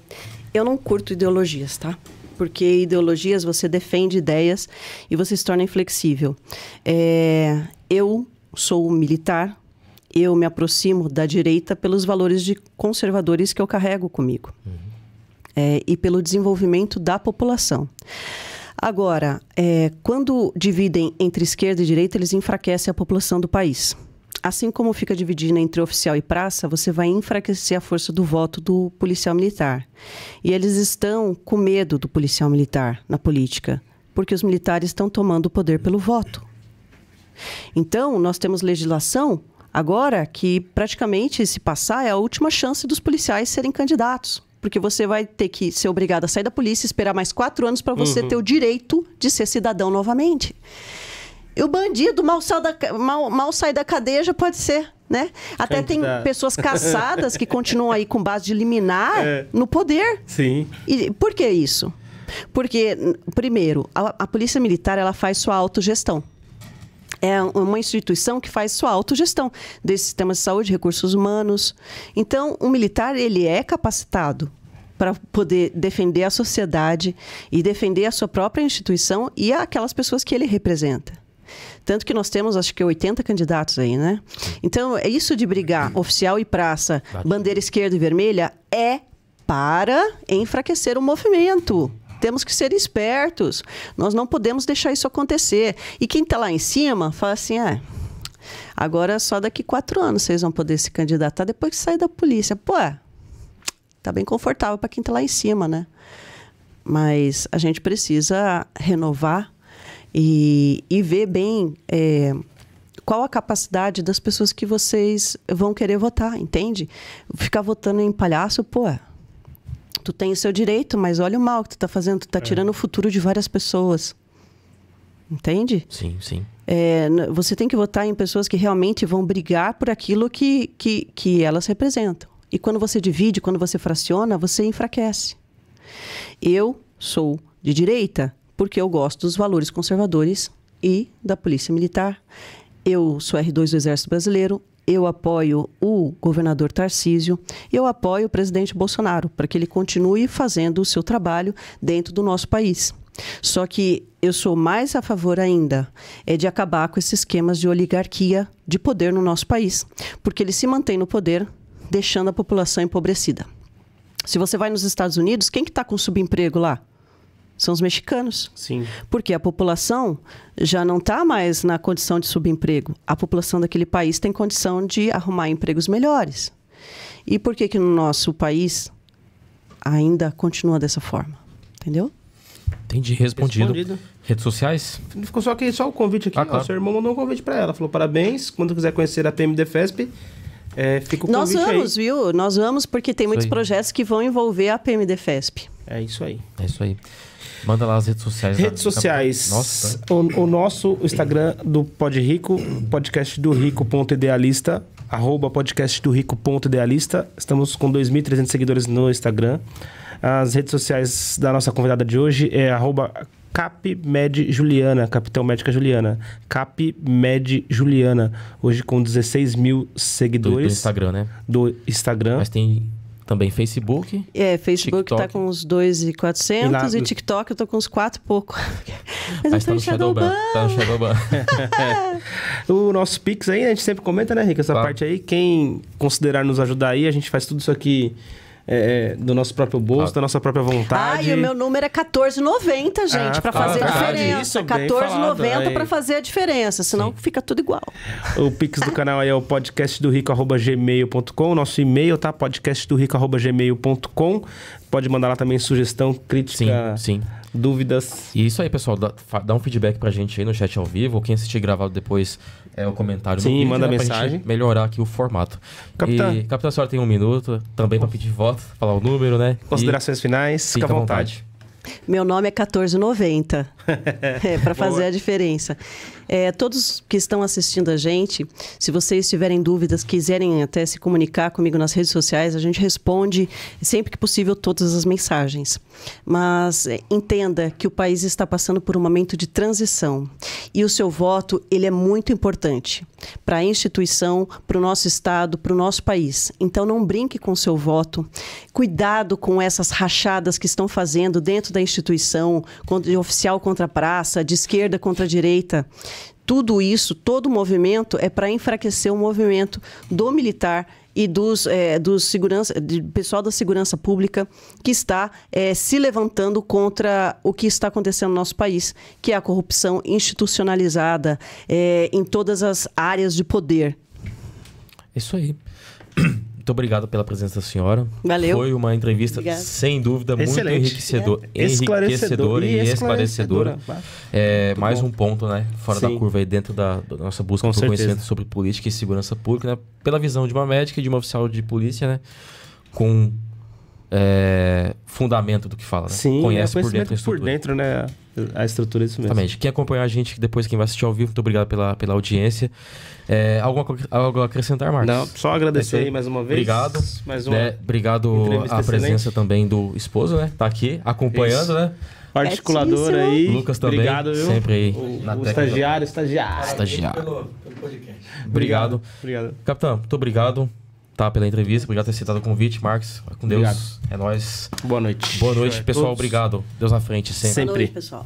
eu não curto ideologias, tá? Porque ideologias, você defende ideias e você se torna inflexível. É, eu sou militar, eu me aproximo da direita pelos valores de conservadores que eu carrego comigo. Uhum. É, e pelo desenvolvimento da população. Agora, é, quando dividem entre esquerda e direita, eles enfraquecem a população do país. Assim como fica dividindo entre oficial e praça, você vai enfraquecer a força do voto do policial militar. E eles estão com medo do policial militar na política, porque os militares estão tomando o poder pelo voto. Então, nós temos legislação agora que praticamente, se passar, é a última chance dos policiais serem candidatos. Porque você vai ter que ser obrigado a sair da polícia e esperar mais quatro anos para você uhum. ter o direito de ser cidadão novamente. E o bandido mal sai da, mal, mal sai da cadeia, já pode ser, né? Até Cantidade. Tem pessoas caçadas que continuam aí com base de liminar é. No poder. Sim. E por que isso? Porque, primeiro, a, a Polícia Militar, ela faz sua autogestão. É uma instituição que faz sua autogestão desse sistema de saúde, recursos humanos. Então, o militar, ele é capacitado para poder defender a sociedade e defender a sua própria instituição e aquelas pessoas que ele representa. Tanto que nós temos, acho que oitenta candidatos aí, né? Então, é isso de brigar oficial e praça, bandeira esquerda e vermelha, é para enfraquecer o movimento. Temos que ser espertos. Nós não podemos deixar isso acontecer. E quem está lá em cima fala assim, é, agora só daqui quatro anos vocês vão poder se candidatar depois que sair da polícia. Pô, tá bem confortável para quem está lá em cima, né? Mas a gente precisa renovar E, e ver bem é, qual a capacidade das pessoas que vocês vão querer votar, entende? Ficar votando em palhaço, pô, tu tem o seu direito, mas olha o mal que tu tá fazendo, tu tá é. tirando o futuro de várias pessoas, entende? Sim, sim. É, você tem que votar em pessoas que realmente vão brigar por aquilo que, que, que elas representam. E quando você divide, quando você fraciona, você enfraquece. Eu sou de direita, porque eu gosto dos valores conservadores e da Polícia Militar. Eu sou erre dois do Exército Brasileiro, eu apoio o governador Tarcísio, eu apoio o presidente Bolsonaro, para que ele continue fazendo o seu trabalho dentro do nosso país. Só que eu sou mais a favor ainda é de acabar com esses esquemas de oligarquia de poder no nosso país, porque ele se mantém no poder, deixando a população empobrecida. Se você vai nos Estados Unidos, quem que está com subemprego lá? São os mexicanos. Sim. Porque a população já não está mais na condição de subemprego. A população daquele país tem condição de arrumar empregos melhores. E por que que no nosso país ainda continua dessa forma? Entendeu? Entendi. Respondido. Respondido. Redes sociais? Ficou só, aqui, só o convite aqui. Ah, ó, claro. Seu irmão mandou um convite para ela. Falou, parabéns. Quando quiser conhecer a P M D F E S P... É, fica o convite. Nós vamos, aí. viu? Nós vamos, porque tem isso muitos aí. projetos que vão envolver a P M D F E S P. É isso aí. É isso aí. Manda lá as redes sociais. Redes lá. sociais. Nossa. O, o nosso Instagram do PodRico, podcast do rico ponto idealista, arroba podcast do rico ponto idealista. Estamos com dois mil e trezentos seguidores no Instagram. As redes sociais da nossa convidada de hoje é arroba Capmed Juliana, Capitã Médica Juliana. Capmed Juliana, hoje com dezesseis mil seguidores. Do, do Instagram, né? Do Instagram. Mas tem também Facebook. É, Facebook TikTok. Tá com uns dois mil e quatrocentos e, lá... e TikTok eu tô com uns quatro e pouco. Mas, Mas eu tô tá no Shadowban. Tá no Shadowban. é. O nosso Pix aí, a gente sempre comenta, né, Rica? Essa claro. parte aí, quem considerar nos ajudar aí, a gente faz tudo isso aqui... É, do nosso próprio bolso, claro. da nossa própria vontade. Ah, e o meu número é quatorze reais e noventa, gente, ah, para fazer ah, a diferença. quatorze reais e noventa para fazer a diferença, senão Sim. fica tudo igual. O Pix do canal aí é o podcast do rico arroba gmail ponto com. Nosso e-mail, tá? podcast do rico arroba gmail ponto com. Pode mandar lá também sugestão, crítica, sim, sim. dúvidas. E isso aí, pessoal. Dá, dá um feedback pra gente aí no chat ao vivo. Quem assistir gravado depois é o comentário. Sim, no vídeo, manda né? mensagem. Pra gente melhorar aqui o formato. Capitã. E, capitã, a senhora tem um minuto também pra pedir voto, falar o número, né? Considerações e finais. Fica à vontade. vontade. Meu nome é quatorze reais e noventa. é, pra fazer Boa. a diferença. É, todos que estão assistindo a gente, se vocês tiverem dúvidas, quiserem até se comunicar comigo nas redes sociais, a gente responde sempre que possível todas as mensagens. Mas é, entenda que o país está passando por um momento de transição e o seu voto ele é muito importante para a instituição, para o nosso Estado, para o nosso país. Então não brinque com o seu voto. Cuidado com essas rachadas que estão fazendo dentro da instituição, de oficial contra praça, de esquerda contra direita. Tudo isso, todo movimento é para enfraquecer o movimento do militar e dos, é, dos segurança, do pessoal da segurança pública que está é, se levantando contra o que está acontecendo no nosso país, que é a corrupção institucionalizada é, em todas as áreas de poder. Isso aí. Muito obrigado pela presença da senhora. Valeu. Foi uma entrevista, Obrigada. sem dúvida, Excelente. muito enriquecedor, esclarecedor, enriquecedora e esclarecedora. esclarecedora. É, mais bom. um ponto, né? Fora Sim. da curva aí, dentro da, da nossa busca Com por certeza. conhecimento sobre política e segurança pública, né? Pela visão de uma médica e de uma oficial de polícia, né? Com é, fundamento do que fala, né? Sim, Conhece é por dentro a estrutura. por dentro, né? A estrutura é isso mesmo. Exatamente. Quem acompanhar a gente, depois quem vai assistir ao vivo, muito obrigado pela, pela audiência. É, alguma, algo a acrescentar, Marques? Não, só agradecer aí mais uma vez. Obrigado. Mais uma né? Obrigado à presença também do esposo, né? Tá aqui acompanhando, isso. né? Articulador é aí. Lucas também. Obrigado, viu? Sempre aí. O, na o estagiário, estagiário. Estagiário. Pelo, pelo podcast. Obrigado. Obrigado. Capitão, muito obrigado. Tá, pela entrevista, obrigado por ter aceitado o convite, Marques. Vai com Deus, obrigado. é nóis. Boa noite. Boa noite, pessoal, obrigado. Deus na frente, sempre. Sempre. Boa noite, pessoal.